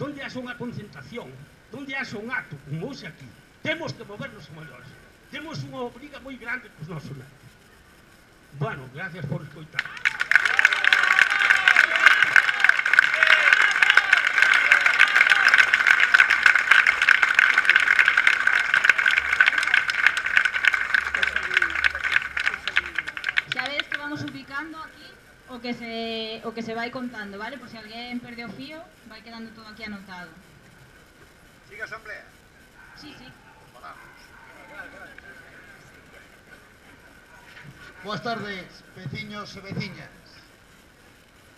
onde haxa unha concentración, onde haxa un acto, como hoxe aquí. Temos que movernos os maiores. Temos unha obriga moi grande cos nosos netos. Bueno, gracias por escoitar. Xa ves que vamos ubicando aquí o que se vai contando, ¿vale? Por si alguén perdeu fío, vai quedando todo aquí anotado. Siga a asamblea? Sí, sí. Boas tardes, veciños e veciñas.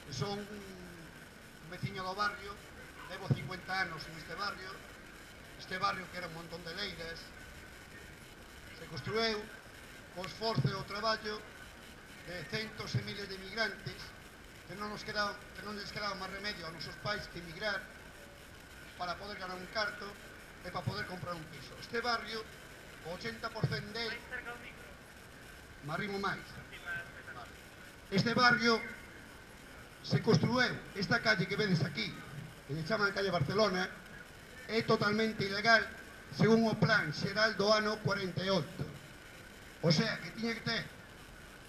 Son un veciño do barrio, levo 50 anos neste barrio que era un montón de leiras, se construeu co esforzo e o traballo de centos e miles de emigrantes que non lles quedaba máis remedio aos nosos pais que emigrar para poder ganar un carto e para poder comprar un piso. Este barrio, o 80% del... Marrimo máis. Este barrio se construeu, esta calle que vedes aquí, que se chama calle Barcelona, é totalmente ilegal según o plan xeral do ano 48. O sea, que tiña que ter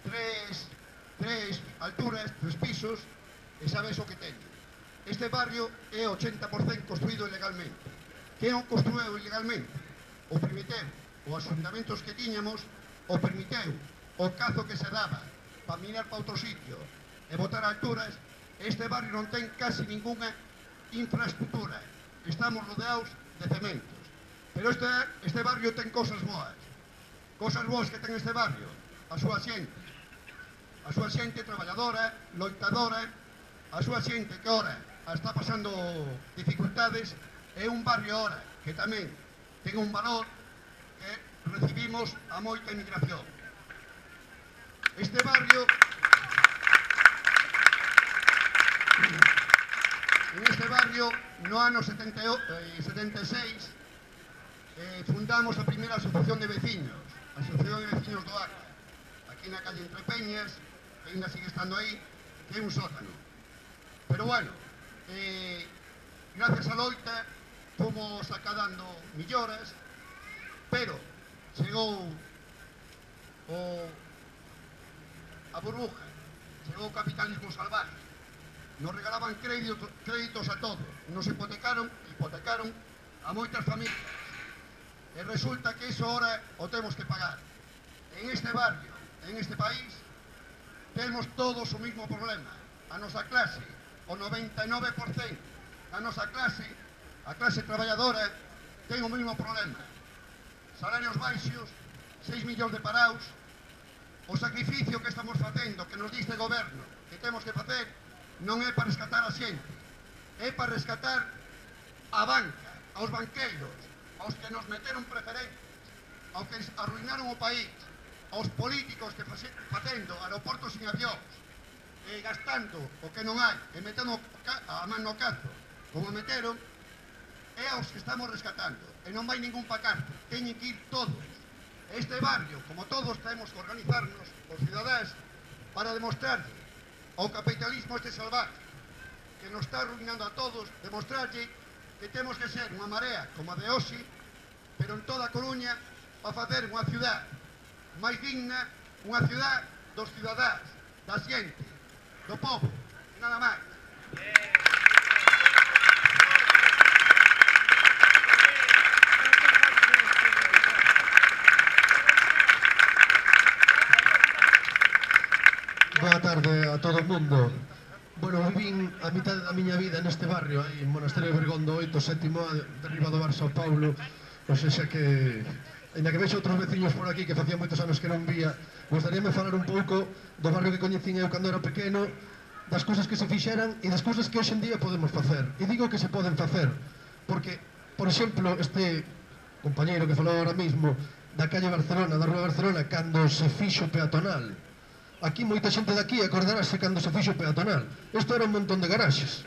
tres alturas, tres pisos, e sabes o que teño. Este barrio é 80% construído ilegalmente. Que non construeu ilegalmente? O permiteu, os asentamentos que tiñamos, o permiteu, o cazo que se daba para mirar para outro sitio e botar alturas. Este barrio non ten casi ninguna infraestructura, estamos rodeados de cementos, pero este barrio ten cosas boas que ten este barrio, a súa xente, a a súa xente traballadora, loitadora, a súa xente que ora está pasando dificultades. É un barrio ora que tamén ten un valor que recibimos a moita emigración. Este barrio, en este barrio, no ano 76, fundamos a primeira asociación de veciños, a asociación de veciños do Agra, aquí na calle Entre Peñas, que ainda sigue estando aí, que é un sótano. Pero bueno, gracias a loita, fomos acadando melloras, pero chegou a burbuja, chegou o capitalismo salvaje. Nos regalaban créditos a todo, nos hipotecaron a moitas familias. E resulta que iso ahora o temos que pagar. En este barrio, en este país, temos todos o mismo problema. A nosa clase, o 99%, a nosa clase, a clase traballadora, ten o mesmo problema. Salarios baixos, 6 millóns de parados, o sacrificio que estamos facendo, que nos dice o goberno, que temos que facer, non é para rescatar a xente, é para rescatar a banca, aos banqueiros, aos que nos meteron preferentes, aos que arruinaron o país, aos políticos que facendo aeroportos sin avións, gastando o que non hai, e metendo a man no cazo, como meteron, é aos que estamos rescatando, e non vai ningún pa carto, teñen que ir todos. Este barrio, como todos, temos que organizarnos, os cidadás, para demostrarlle ao capitalismo este salvaje, que nos está arruinando a todos, demostrarlle que temos que ser unha marea como a de hoxe, pero en toda a Coruña, para facer unha ciudad máis digna, unha ciudad dos cidadás, da xente, do povo, nada máis. Boa tarde a todo o mundo. Bueno, vivín a mitad da miña vida neste barrio, aí, en Monasterio de Bergondo 8, sétimo, de riba do bar São Paulo. O xa que, ainda que vexo outros veciños por aquí que facían moitos anos que non vía, gostaríame falar un pouco do barrio que coñecín eu cando era pequeno, das cousas que se fixeran e das cousas que hoxe en día podemos facer. E digo que se poden facer, porque, por exemplo, este compañeiro que falou ahora mismo da calle Barcelona, da Rúa Barcelona, cando se fixo peatonal, aquí moita xente daqui acordarase cando se fixo peatonal. Isto era un montón de garaxes.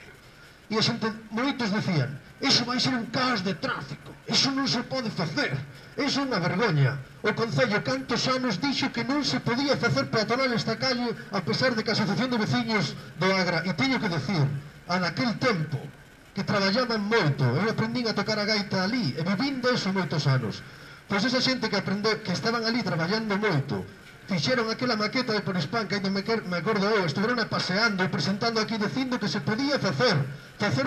E a xente, moitos decían, iso vai ser un caos de tráfico, iso non se pode facer, iso é unha vergoña. O Concello cantos anos dixo que non se podía facer peatonal esta calle, a pesar de que a Asociación de Veciños do Agra, e teño que decir, a naquel tempo, que traballaban moito, eu aprendín a tocar a gaita ali, e vivín deso moitos anos. Pois esa xente que aprendeu, que estaban ali traballando moito, fixeron aquela maqueta de por Hispán, que ainda me acordo eu, estuveron paseando e presentando aquí, dicindo que se podía facer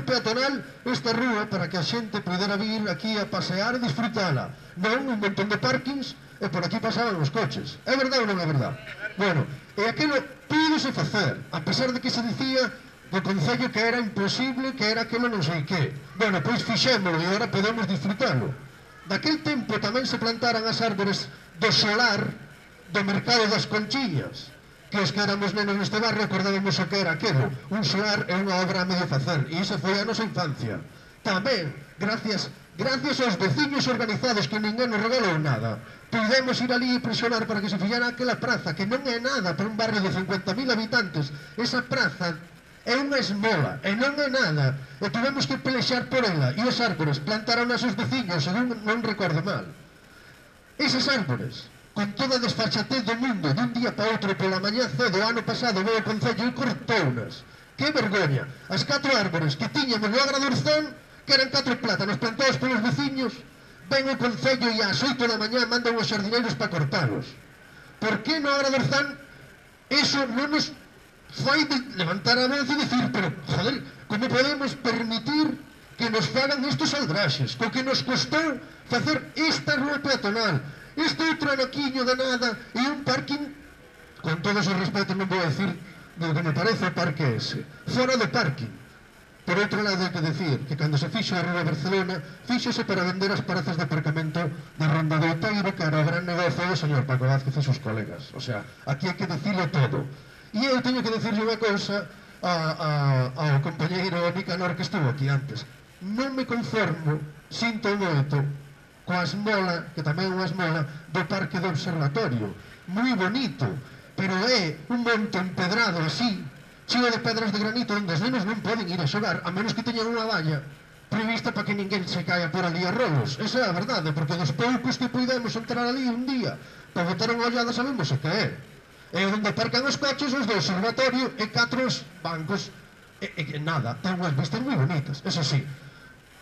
peatonal esta rúa para que a xente pudera vir aquí a pasear e disfrutala. Non un montón de parkings e por aquí pasaban os coches. É verdade ou non é verdade? Bueno, e aquilo púdose facer, a pesar de que se dicía do Concello que era imposible, que era aquilo non sei que. Bueno, pois fixémolo e agora podemos disfrutalo. Daquel tempo tamén se plantaran as árbores do solar do mercado das Conchiñas, que os que éramos nenos neste barrio acordábamos o que era aquilo, un solar e unha obra a medio facer, e iso foi a nosa infancia. Tamén, gracias aos veciños organizados que ninguén nos regalou nada, pudemos ir ali e presionar para que se fixara aquela praza, que non é nada para un barrio de 50.000 habitantes, esa praza é unha esmola, e non é nada, e tivemos que pelexar por ela, e os árbores plantaron a seus veciños, non recordo mal. Eses árbores, con toda a desfachatez do mundo, dun día para outro pola mañá cedo, ano pasado, veo o Concello e cortounas. Que vergoña! As 4 árbores que tiñamos no Agra do Orzán, que eran 4 plátanos plantados polos veciños, ven o Concello e ás 8 da mañá mandan os xardineiros para cortalos. Por que no Agra do Orzán iso non nos fai levantar a voz e dicir, pero, joder, como podemos permitir que nos fagan estos aldraxes, co que nos costou facer esta rúa peatonal, este outro anaquiño de nada e un parking, con todos os respetos non vou decir do que me parece o parque ese, fora do parking. Por outro lado, hai que decir que cando se fixo a Rúa Barcelona, fíxose para vender as prazas de aparcamento da Ronda do Teiro, que era o gran negocio do señor Paco Vázquez e seus colegas. O sea, aquí hai que dicilo todo. E E eu teño que dicirle unha cousa ao compañeiro Nicanor que estuvo aquí antes. Non me conformo, sinto moito, coa esmola, que tamén é unha esmola, do Parque do Observatorio. Moi bonito, pero é un monte empedrado así, cheo de pedras de granito, onde os nenos non poden ir a xogar, a menos que teñan unha valla prevista para que ninguén se caia por ali a rolos. Esa é a verdade, porque dos poucos que podemos entrar ali un día para botar unha ollada sabemos o que é. É onde aparcan os coches, os do observatorio e 4 bancos. E nada, ten unhas vistas moi bonitas, eso sí.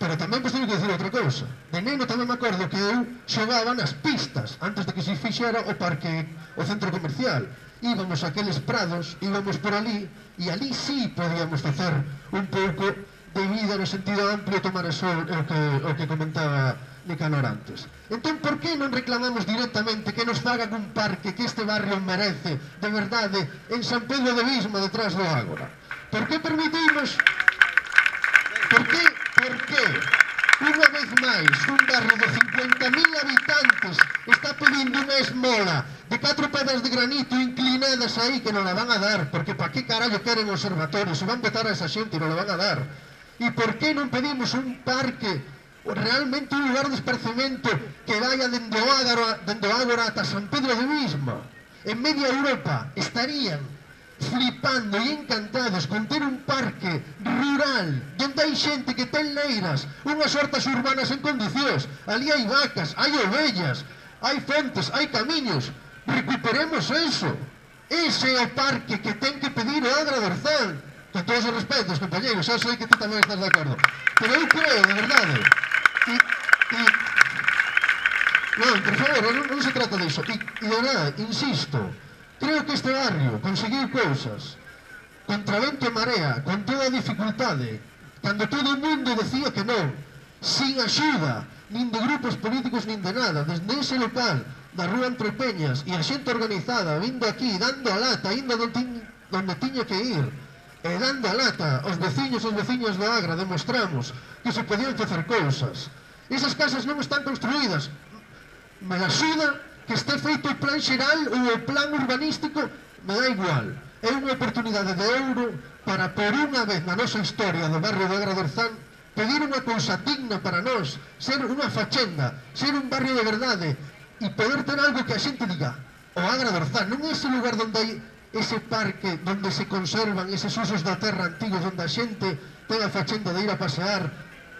Pero tamén vos teño que dicir outra cousa. De neno tamén me acordo que eu xogaba nas pistas antes de que se fixera o parque, o centro comercial. Íbamos aqueles prados, íbamos por ali, e ali sí podíamos facer un pouco de vida no sentido amplio, tomar a sol, o que comentaba Nicanor antes. Entón, por que non reclamamos directamente que nos fagan un parque que este barrio merece, de verdade, en San Pedro de Visma, detrás do Ágora? Por que permitimos... Por que, unha vez máis, un barrio de 50.000 habitantes está pedindo unha esmola de 4 pedras de granito inclinadas aí que non la van a dar? Porque pa que carallo queren observatorios? Se van botar a esa xente e non la van a dar. E por que non pedimos un parque, realmente un lugar de esparcimento que vaya dende o Ágora ata San Pedro de Visma? En media Europa estarían flipando e encantados con ter un parque rural donde hai xente que ten leiras, unhas hortas urbanas en condicións. Ali hai vacas, hai ovellas, hai fontes, hai camiños. Recuperemos eso. Ese é o parque que ten que pedir o Agra do Orzán. Con todos os respetos, compañeros, eu sei que tú tamén estás de acordo, pero eu creo, de verdade, non, por favor, non se trata disso. E de nada, insisto, creo que este barrio conseguiu cousas contra vento e marea, con toda a dificultade, cando todo o mundo decía que non, sin axuda, nin de grupos políticos, nin de nada, desde ese local da Rúa Entre Peñas e a xente organizada vindo aquí, dando a lata, indo donde tiña que ir, e dando a lata aos veciños e as veciñas do Agra, demostramos que se podían facer cousas. Esas casas non están construídas, me axuda que este feito o plan xeral ou o plan urbanístico, me dá igual. É unha oportunidade de euro para, por unha vez na nosa historia do barrio de Agra do Orzán, pedir unha cousa digna para nós, ser unha fachenda, ser un barrio de verdade e poder ter algo que a xente diga: o Agra do Orzán non é ese lugar onde hai ese parque onde se conservan eses usos da terra antigos, onde a xente ten a fachenda de ir a pasear.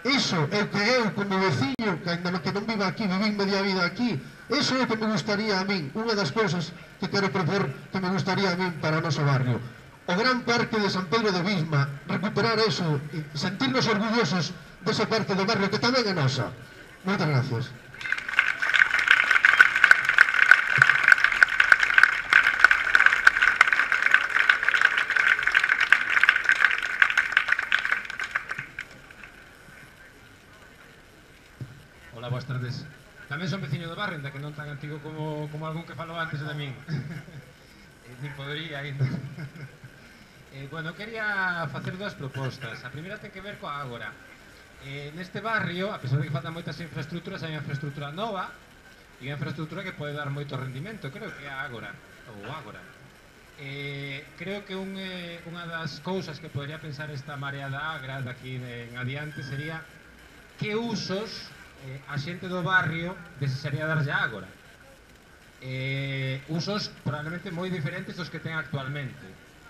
Iso é o que eu, como veciño, que non viva aquí, viví media vida aquí, eso é o que me gustaría a min, unha das cousas que quero propor, que me gustaría a min para o noso barrio. O gran parque de San Pedro de Visma, recuperar eso, sentirnos orgullosos desa parte do barrio que tamén é nosa. Moitas gracias. Hola, boas tardes. Tamén son veciño do barrio, que non tan antigo como algún que falou antes de min. Ni podría ainda. Bueno, quería facer 2 propostas. A primeira ten que ver coa Ágora. Neste barrio, a pesar de que faltan moitas infraestructuras, hai unha infraestructura nova e unha infraestructura que pode dar moito rendimento. Creo que é a Ágora, ou Ágora. Creo que unha das cousas que podría pensar esta marea da Agra de aquí en adiante sería que usos a xente do barrio desearía darlle agora. Usos probablemente moi diferentes dos que ten actualmente,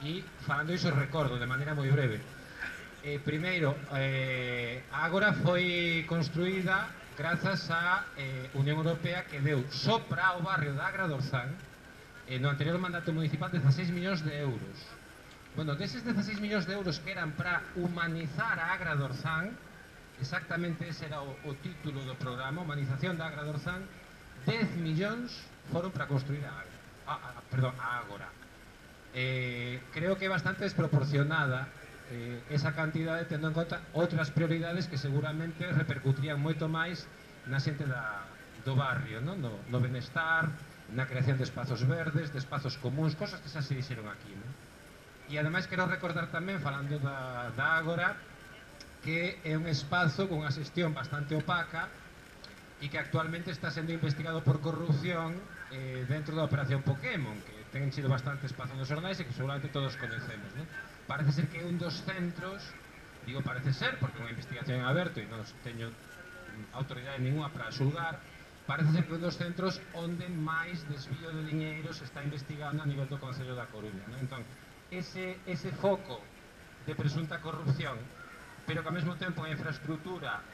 e falando iso recordo de maneira moi breve. Primeiro, agora foi construída grazas á Unión Europea, que deu só para o barrio da Agra do Orzán no anterior mandato municipal 16 millóns de euros. Bueno, deses 16 millóns de euros que eran para humanizar a Agra do Orzán, exactamente ese era o título do programa, humanización da Agra do Orzán, 10 millóns foron para construir a Ágora. Creo que é bastante desproporcionada esa cantidade, tendo en conta outras prioridades que seguramente repercutirían moito máis na xente do barrio, non? No benestar, na creación de espazos verdes, de espazos comuns, cosas que xa se dixeron aquí, non? E ademais quero recordar tamén, falando da Ágora, que é un espazo con unha xestión bastante opaca e que actualmente está sendo investigado por corrupción dentro da Operación Pokémon, que ten sido bastante espazo nos xornais e que seguramente todos coñecemos, ¿no? Parece ser que é un dos centros, digo parece ser, porque é unha investigación aberta e non teño autoridade ninguna para xulgar, parece ser que é un dos centros onde máis desvío de diñeiro se está investigando a nivel do Concello da Coruña, ¿no? Entón, ese foco de presunta corrupción, pero que ao mesmo tempo a infraestructura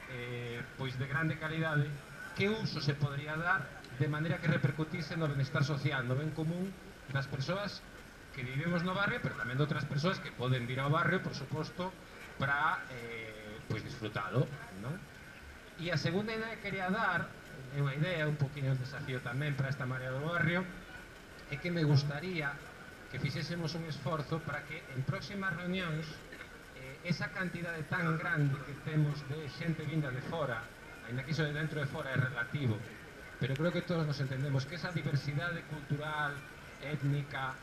pois de grande calidade, que uso se podría dar de maneira que repercutise no benestar social, no ben común das persoas que vivimos no barrio, pero tamén de outras persoas que poden vir ao barrio, por suposto, para pois disfrutalo, ¿no? E a segunda idea que quería dar, é unha idea, un poquinho de desafío tamén para esta marea do barrio, é que me gustaría que fixésemos un esforzo para que en próximas reunións esa cantidade tan grande que temos de xente vinda de fora, ainda que iso de dentro de fora é relativo, pero creo que todos nos entendemos que esa diversidad cultural, étnica,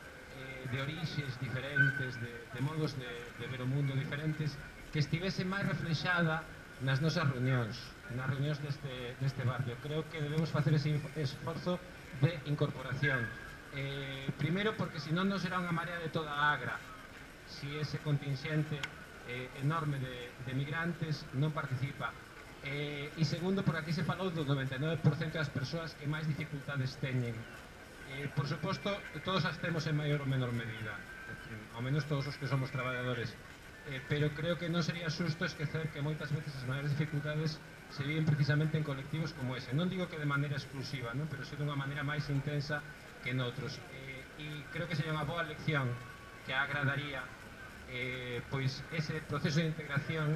de orixes diferentes, de modos de ver o mundo diferentes, que estivese máis reflexada nas nosas reunións, nas reunións deste barrio. Creo que debemos facer ese esforzo de incorporación. Primeiro, porque senón non será unha marea de toda a Agra, se ese contingente enorme de migrantes non participa. E segundo, porque aquí se falou do 99% das persoas que máis dificultades teñen. Por suposto, todos as temos en maior ou menor medida, ao menos todos os que somos traballadores, pero creo que non sería xusto esquecer que moitas veces as maiores dificultades se viven precisamente en colectivos como ese. Non digo que de maneira exclusiva, ¿no? Pero sí de unha maneira máis intensa que noutros. E creo que sería unha boa lección que agradaría pois ese proceso de integración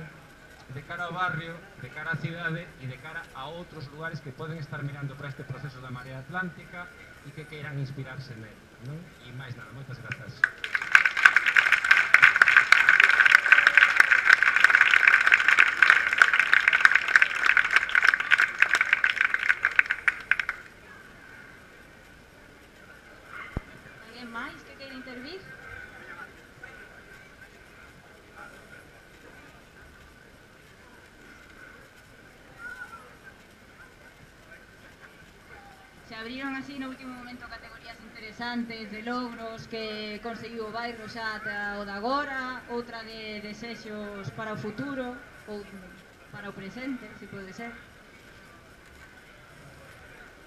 de cara ao barrio, de cara á cidade e de cara a outros lugares que poden estar mirando para este proceso da Marea Atlántica e que queiran inspirarse nel, non? E máis nada, moitas grazas. Alguén máis que queira intervir? Abriron así no último momento categorías interesantes de logros que conseguiu o bairro xa ata o de agora, outra de desexos para o futuro ou para o presente, se pode ser,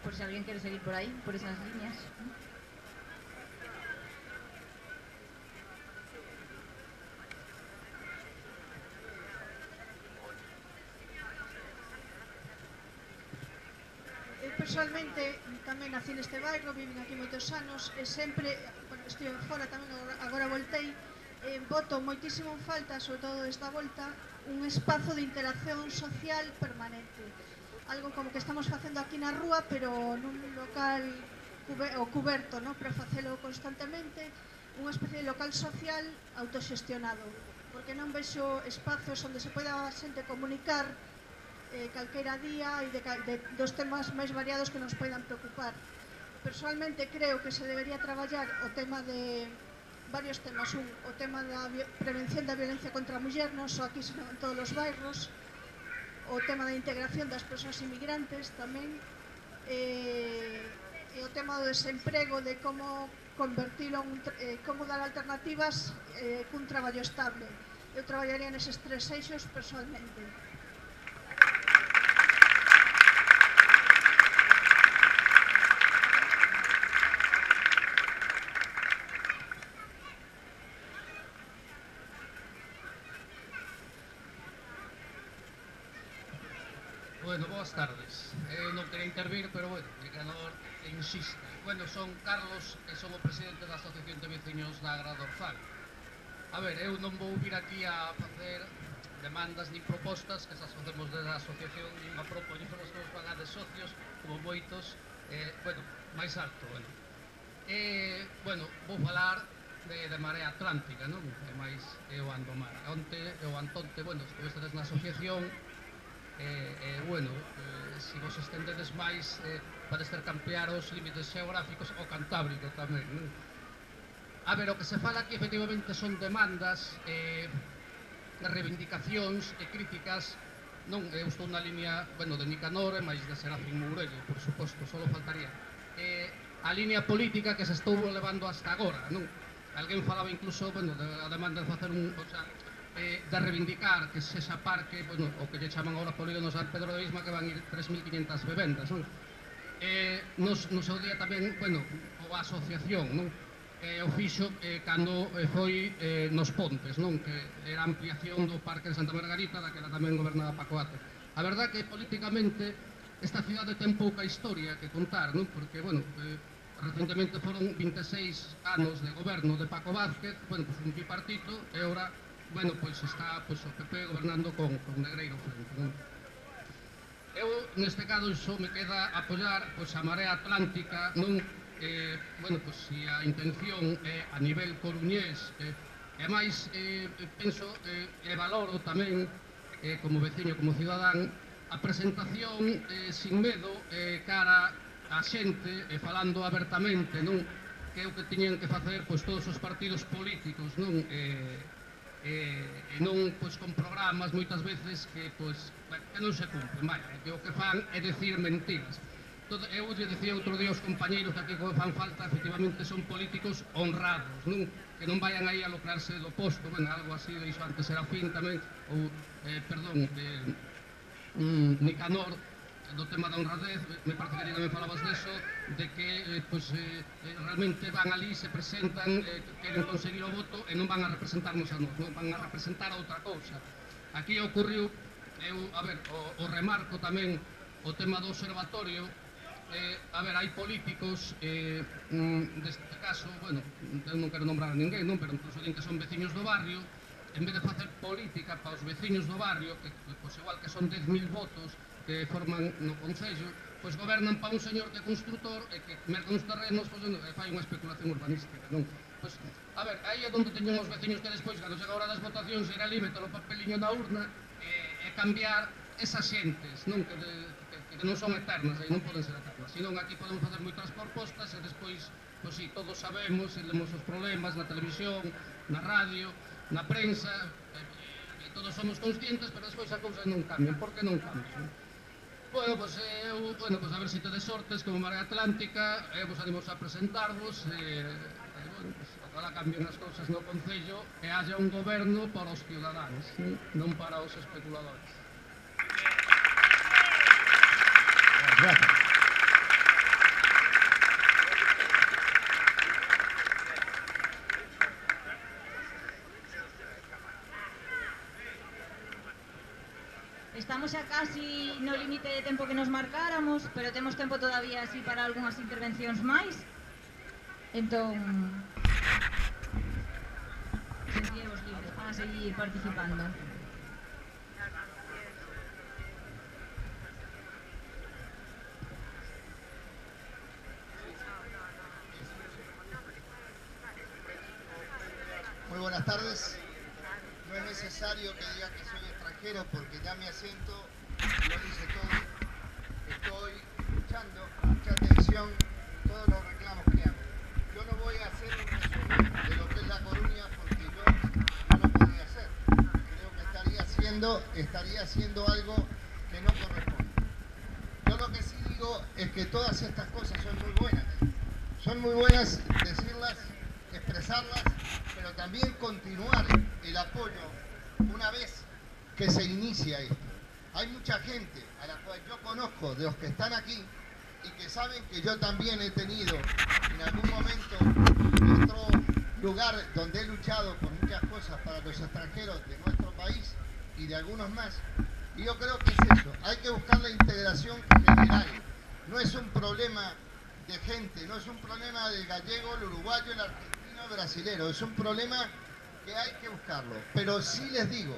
por se alguén quere seguir por aí, por esas líneas. Personalmente, tamén nací neste bairro, viven aquí moitos anos e sempre, estive fora tamén, agora voltei, voto moitísimo en falta, sobre todo desta volta, un espazo de interacción social permanente. Algo como que estamos facendo aquí na rúa, pero nun local cuberto, para facelo constantemente, unha especie de local social autoxestionado, porque non vexo espazos onde se poida a xente comunicar calquera día e dos temas máis variados que nos poidan preocupar. Personalmente creo que se debería traballar o tema de varios temas, o tema da prevención da violencia contra a muller, non só aquí senón en todos os bairros, o tema da integración das persoas inmigrantes tamén, e o tema do desemprego, de como convertilo, como dar alternativas cun traballo estable. Eu traballaría neses tres eixos personalmente. Bueno, boas tardes. Non quería intervir, pero bueno, o ganador insiste. Bueno, son Carlos e son o presidente da Asociación de Veciños da Agra do Orzán. A ver, eu non vou vir aquí a facer demandas ni propostas, que esas facemos desde a asociación, nin a propoñemos que nos van a de socios, como moitos, bueno, máis alto, bueno. Bueno, vou falar de Marea Atlántica, non? Que máis eu ando mar. Onte, bueno, estivestes na asociación, bueno, se vos estendedes máis para campear os límites xeográficos, o Cantábrico tamén. A ver, o que se fala aquí efectivamente son demandas, reivindicacións e críticas. Non, eu estou na línea, bueno, de Nicanor e máis de Serafín Mourello, por suposto, só faltaría. A a línea política que se estou levando hasta agora, non? Alguén falaba incluso, bueno, da demanda de facer un, de reivindicar que se xa parque, bueno, o que lle chaman agora polígono San Pedro de Visma, que van ir 3.500 vivendas, non? No seu día tamén, bueno, a asociación, non? O fixo cando foi nos Pontes, non? Que era a ampliación do parque de Santa Margarita, da que era tamén gobernada Paco Vázquez. A verdad que políticamente esta cidade ten pouca historia que contar, non? Porque, bueno, recentemente foron 26 anos de goberno de Paco Vázquez, bueno, pois un bipartito, e ora, bueno, pois está o PP gobernando con Negreiro frente, non? Eu, neste caso, só me queda apoiar a Marea Atlántica, non? Bueno, pois se a intención é a nivel coruñés, e máis penso e valoro tamén como veciño, como cidadán, a presentación sin medo cara a xente, falando abertamente, non? Que é o que tiñen que facer todos os partidos políticos, non? E non con programas moitas veces que non se cumplen, que o que fan é decir mentiras. Eu lle dicía outro día aos compañeiros que aquí fan falta efectivamente son políticos honrados, que non vayan aí a lucrarse do posto, algo así de iso antes era Serafín tamén, ou, perdón, Nicanor, do tema da honradez, me parece que tamén falabas deso, de que realmente van ali, se presentan, queren conseguir o voto e non van a representarnos a nós, van a representar a outra cousa. Aquí ocorreu, o remarco tamén o tema do observatorio. Hai políticos, neste caso, bueno, non quero nombrar a ninguén, pero incluso din que son veciños do barrio, en vez de facer política para os veciños do barrio, que igual que son 10.000 votos que forman no Concello, pois gobernan para un señor que é construtor e que merca uns terrenos e fai unha especulación urbanística, non? Pois, aí é onde teñen os veciños que despois, cando chega a hora das votacións, ir ali, meter o papeliño na urna e cambiar esas xentes, non? Que non son eternas, aí non poden ser eternas, senón aquí podemos facer moitas propostas e despois, pois si, todos sabemos, lemos os problemas na televisión, na radio, na prensa, todos somos conscientes, pero despois as cousas non cambian, porque non cambian. Bueno, pois a ver se tedes sortes como Marea Atlántica, vos animos a presentarvos, agora cambian as cousas no Concello e haya un goberno para os ciudadanos, non para os especuladores. Gracias. Estamos a casi no límite de tempo que nos marcáramos, pero temos tempo todavía así para algunhas intervencións máis. Entón, sentíos libres para seguir participando. Muy buenas tardes. No es necesario que diga que soy extranjero porque ya mi acento lo dice todo. Estoy escuchando mucha atención todos los reclamos que hago. Yo no voy a hacer un resumen de lo que es La Coruña porque yo no lo podría hacer. Creo que estaría haciendo algo que no corresponde. Yo lo que sí digo es que todas estas cosas son muy buenas. Son muy buenas decirlas, expresarlas, pero también continuar el apoyo una vez que se inicia esto. Hay mucha gente a la cual yo conozco de los que están aquí y que saben que yo también he tenido en algún momento otro lugar donde he luchado por muchas cosas para los extranjeros de nuestro país y de algunos más. Y yo creo que es eso, hay que buscar la integración general. No es un problema de gente, no es un problema del gallego, el uruguayo, el argentino, brasilero, es un problema que hay que buscarlo, pero sí les digo,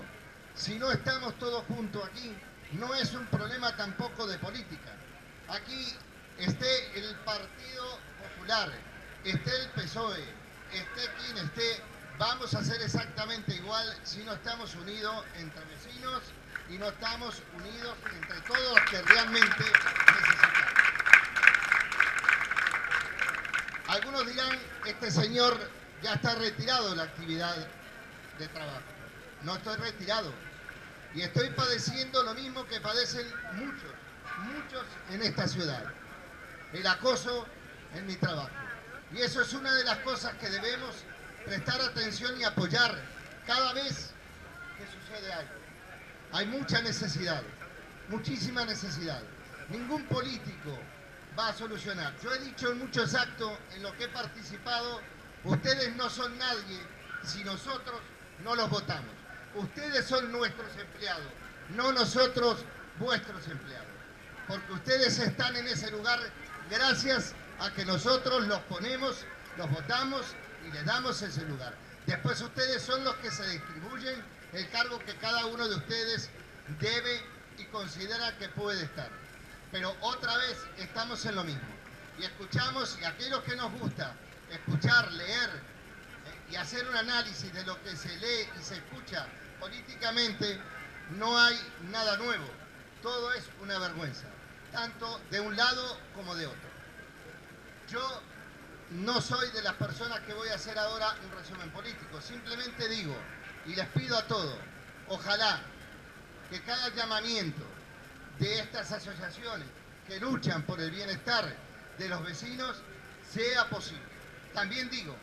si no estamos todos juntos aquí, no es un problema tampoco de política. Aquí esté el Partido Popular, esté el PSOE, esté quien esté, vamos a hacer exactamente igual si no estamos unidos entre vecinos y no estamos unidos entre todos los que realmente necesitamos. Algunos dirán, este señor ya está retirado de la actividad de trabajo. No estoy retirado. Y estoy padeciendo lo mismo que padecen muchos en esta ciudad. El acoso, en mi trabajo. Y eso es una de las cosas que debemos prestar atención y apoyar cada vez que sucede algo. Hay mucha necesidad, muchísima necesidad. Ningún político va a solucionar. Yo he dicho en muchos actos en los que he participado, ustedes no son nadie si nosotros no los votamos. Ustedes son nuestros empleados, no nosotros vuestros empleados. Porque ustedes están en ese lugar gracias a que nosotros los ponemos, los votamos y les damos ese lugar. Después ustedes son los que se distribuyen el cargo que cada uno de ustedes debe y considera que puede estar. Pero otra vez estamos en lo mismo. Y escuchamos, y aquellos que nos gusta escuchar, leer y hacer un análisis de lo que se lee y se escucha políticamente, no hay nada nuevo. Todo es una vergüenza, tanto de un lado como de otro. Yo no soy de las personas que voy a hacer ahora un resumen político, simplemente digo, y les pido a todos, ojalá que cada llamamiento de estas asociaciones que luchan por el bienestar de los vecinos sea posible. También digo,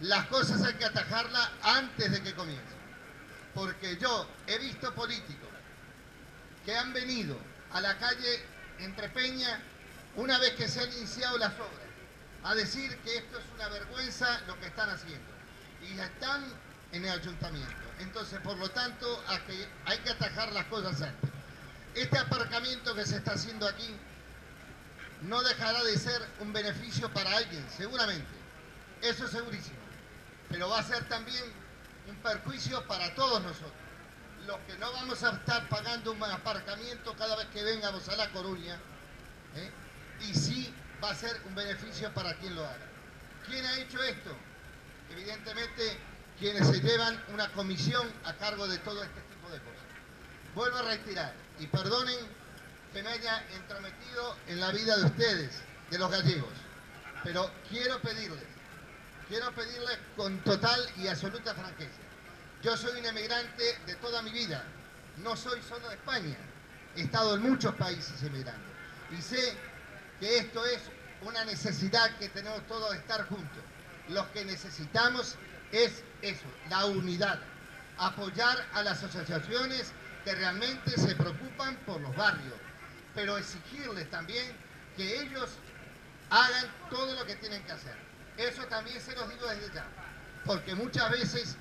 las cosas hay que atajarlas antes de que comiencen, porque yo he visto políticos que han venido a la calle Entre Peña una vez que se han iniciado las obras a decir que esto es una vergüenza lo que están haciendo, y ya están en el ayuntamiento. Entonces, por lo tanto, hay que atajar las cosas antes. Este aparcamiento que se está haciendo aquí no dejará de ser un beneficio para alguien, seguramente, eso es segurísimo, pero va a ser también un perjuicio para todos nosotros, los que no vamos a estar pagando un aparcamiento cada vez que vengamos a La Coruña, y sí va a ser un beneficio para quien lo haga. ¿Quién ha hecho esto? Evidentemente, quienes se llevan una comisión a cargo de todo este tipo de cosas. Vuelvo a retirar, y perdonen que me haya entrometido en la vida de ustedes, de los gallegos, pero quiero pedirles con total y absoluta franqueza. Yo soy un emigrante de toda mi vida, no soy solo de España, he estado en muchos países emigrando, y sé que esto es una necesidad que tenemos todos de estar juntos. Lo que necesitamos es eso, la unidad, apoyar a las asociaciones que realmente se preocupan por los barrios, pero exigirles también que ellos hagan todo lo que tienen que hacer. Eso también se los digo desde ya, porque muchas veces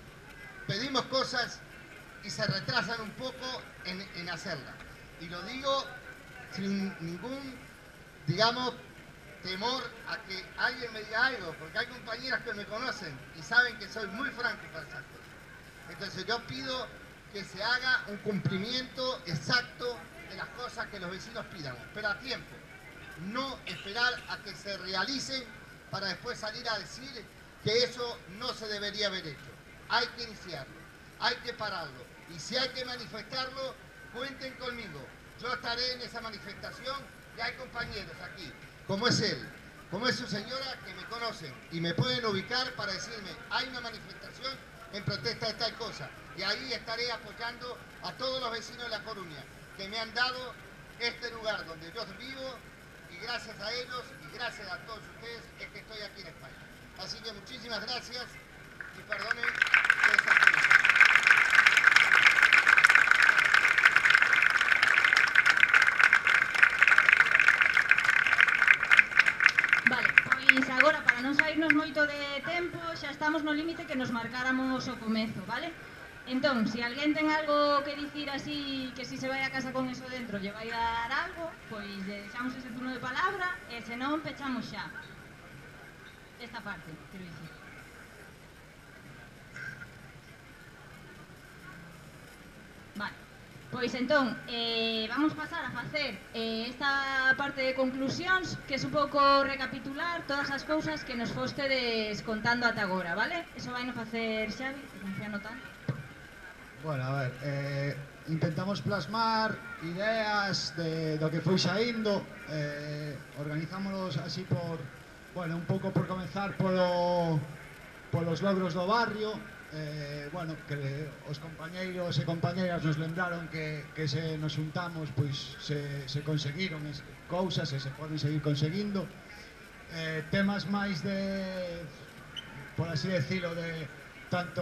pedimos cosas y se retrasan un poco en hacerlas. Y lo digo sin ningún, digamos, temor a que alguien me diga algo, porque hay compañeras que me conocen y saben que soy muy franco para esas cosas. Entonces yo pido que se haga un cumplimiento exacto de las cosas que los vecinos pidan, pero a tiempo, no esperar a que se realicen para después salir a decir que eso no se debería haber hecho. Hay que iniciarlo, hay que pararlo, y si hay que manifestarlo, cuenten conmigo. Yo estaré en esa manifestación y hay compañeros aquí, como es él, como es su señora, que me conocen y me pueden ubicar para decirme, hay una manifestación en protesta de tal cosa, y ahí estaré apoyando a todos los vecinos de La Coruña que me han dado este lugar donde yo vivo, y gracias a ellos y gracias a todos ustedes es que estoy aquí en España. Así que muchísimas gracias. Y perdonen por esta pregunta. Vale, pois agora, para non sairnos moito de tempo, xa estamos no límite que nos marcáramos o comezo, vale? Entón, se alguén ten algo que dicir así, que se se vai a casa con eso dentro lle vai a dar algo, pois deixamos ese turno de palabra, e senón pechamos xa esta parte, quero dicir. Vale, pois entón, vamos pasar a facer esta parte de conclusións, que é un pouco recapitular todas as cousas que nos fostedes contando ata agora, vale? Eso vai no facer Xavi, que confía no tanto. Bueno, a ver, intentamos plasmar ideas do que foi saindo, organizámonos así por, bueno, un pouco por comenzar polos logros do barrio. Bueno, que os compañeiros e compañeiras nos lembraron que se nos juntamos, pois se conseguiron cousas e se poden seguir conseguindo. temas máis de, por así decirlo, de tanto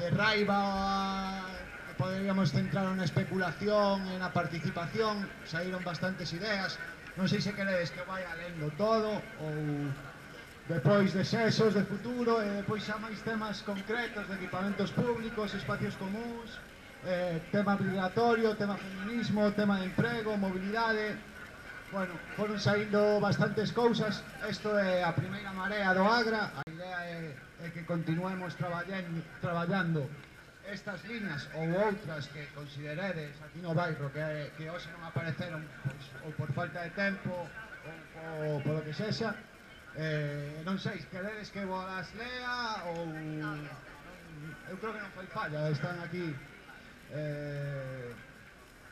de raiva, poderíamos centrar na especulación e na participación. Saíron bastantes ideas. Non sei se queredes que vai alendo todo ou depois de sexos, de futuro, e depois xa máis temas concretos de equipamentos públicos, espacios comuns, tema migratorio, tema feminismo, tema de emprego, mobilidade. Bueno, foron saindo bastantes cousas. Isto é a primeira marea do Agra. A idea é que continuemos traballando estas liñas ou outras que consideredes aquí no bairro que hoxe non apareceron ou por falta de tempo ou polo que sexa. Non sei, queredes que vos as lea ou... Eu creo que non foi falla, están aquí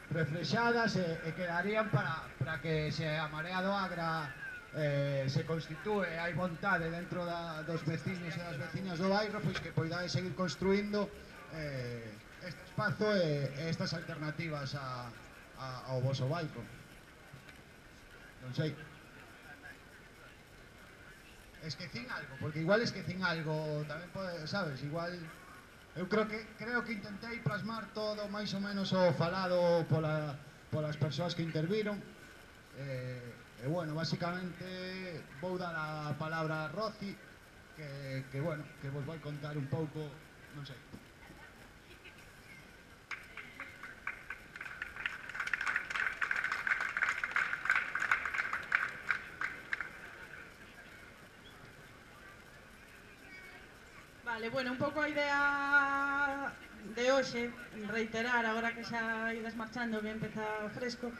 reflexadas e quedarían para que se a Marea do Agra se constitúe, hai vontade dentro dos vecinos e das vecinas do bairro, pois que poidades seguir construindo este espazo e estas alternativas ao vosso bairro. Non sei, esquecín algo, porque igual esquecín algo tamén, sabes, igual eu creo que intentei plasmar todo máis ou menos o falado polas persoas que interviron. E bueno, basicamente vou dar a palabra a Roci, que bueno, que vos vou contar un pouco, non sei. Vale, bueno, un pouco a idea de hoxe, reiterar, agora que xa ides marchando, que empeza fresco,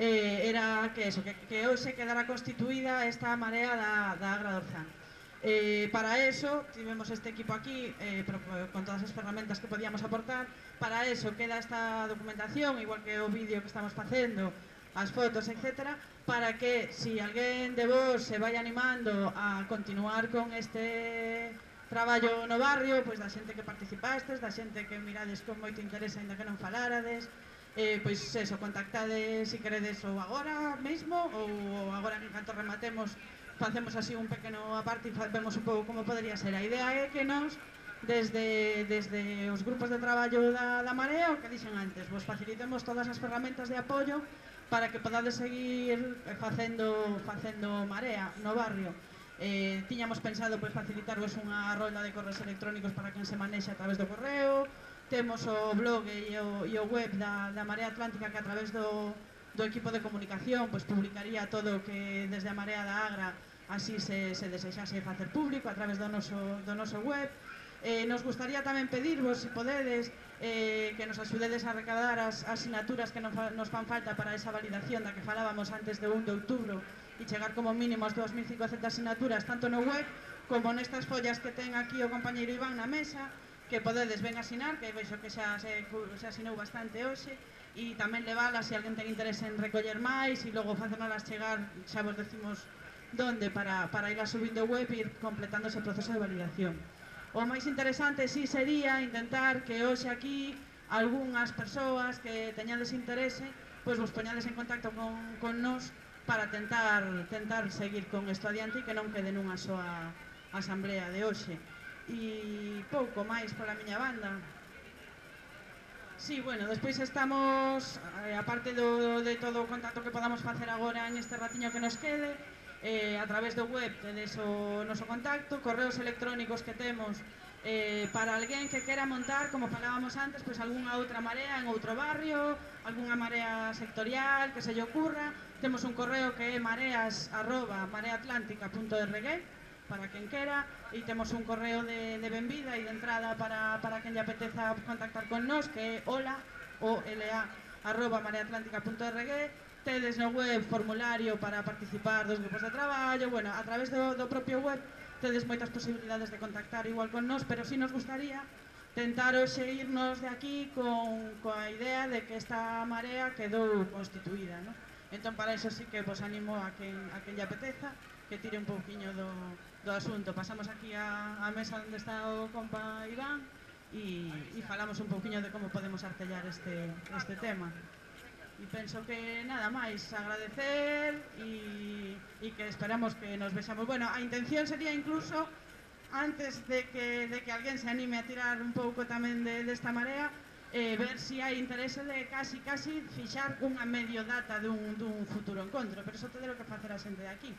era que eso, que hoxe quedara constituída esta marea da Agra do Orzán. Para eso, tivemos este equipo aquí, con todas as ferramentas que podíamos aportar, para eso queda esta documentación, igual que o vídeo que estamos facendo, as fotos, etc., para que, se alguén de vos se vai animando a continuar con este traballo no barrio, pois da xente que participastes, da xente que mirades con moito interés ainda que non falarades, pois eso, contactades se queredes ou agora mesmo ou agora que canto rematemos facemos así un pequeno aparte e vemos un pouco como podería ser. A idea é que nos desde os grupos de traballo da Marea, o que dixen antes, vos facilitemos todas as ferramentas de apoio para que podades seguir facendo Marea no barrio. Tiñamos pensado facilitarvos unha rolda de correos electrónicos para quen se manexe a través do correo. Temos o blog e o web da Marea Atlántica, que a través do equipo de comunicación publicaría todo o que desde a Marea da Agra así se desexase facer público a través do noso web. Nos gustaría tamén pedirvos, se podedes, que nos axudedes a recadar as asignaturas que nos fan falta para esa validación da que falábamos antes de 1 de outubro e chegar como mínimo as 2500 asignaturas tanto no web como nestas follas que ten aquí o compañeiro Iván na mesa, que podedes ben asinar, que veixo que xa se asinou bastante hoxe, e tamén leválas se alguén ten interese en recoller máis e logo facerlas chegar, xa vos decimos donde, para ir subindo web e ir completando ese proceso de validación. O máis interesante si sería intentar que hoxe aquí algunhas persoas que teñades interese vos poñades en contacto con nós para tentar seguir con isto adiante e que non quede nunha soa asamblea de hoxe. E pouco máis pola miña banda. Si, bueno, despois estamos, aparte de todo o contacto que podamos facer agora en este ratiño que nos quede, a través do web tedes o noso contacto, correos electrónicos que temos para alguén que quera montar, como falábamos antes, algunha outra marea en outro barrio, algunha marea sectorial que se lle ocurra. Temos un correo que é mareas@mareaatlántica.org para quen quera, e temos un correo de benvida e de entrada para quen lle apeteza contactar con nós, que é hola@mareaatlántica.org. Tedes no web formulario para participar dos grupos de traballo. Bueno, a través do propio web tedes moitas posibilidades de contactar igual con nós, pero si nos gustaría tentar hoxe irnos de aquí coa idea de que esta marea quedou constituída, non? Entón, para iso sí que vos animo a quen lle apeteza que tire un pouquinho do asunto. Pasamos aquí á mesa onde está o compa Iván e falamos un pouquinho de como podemos artellar este tema. E penso que nada máis, agradecer e que esperamos que nos vexamos. Bueno, a intención sería incluso, antes de que alguén se anime a tirar un pouco tamén desta marea, ver se hai interese de casi fixar unha medio data dun futuro encontro, pero iso terá que facer a xente de aquí.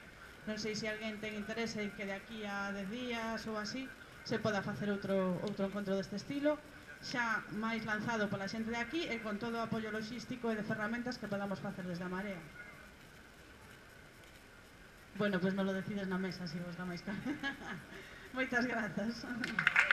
Non sei se alguén ten interese que de aquí a 10 días ou así se poda facer outro encontro deste estilo, xa máis lanzado pola xente de aquí e con todo o apoio logístico e de ferramentas que podamos facer desde a Marea. Bueno, pois non lo decides na mesa, se vos dá máis cara. Moitas grazas.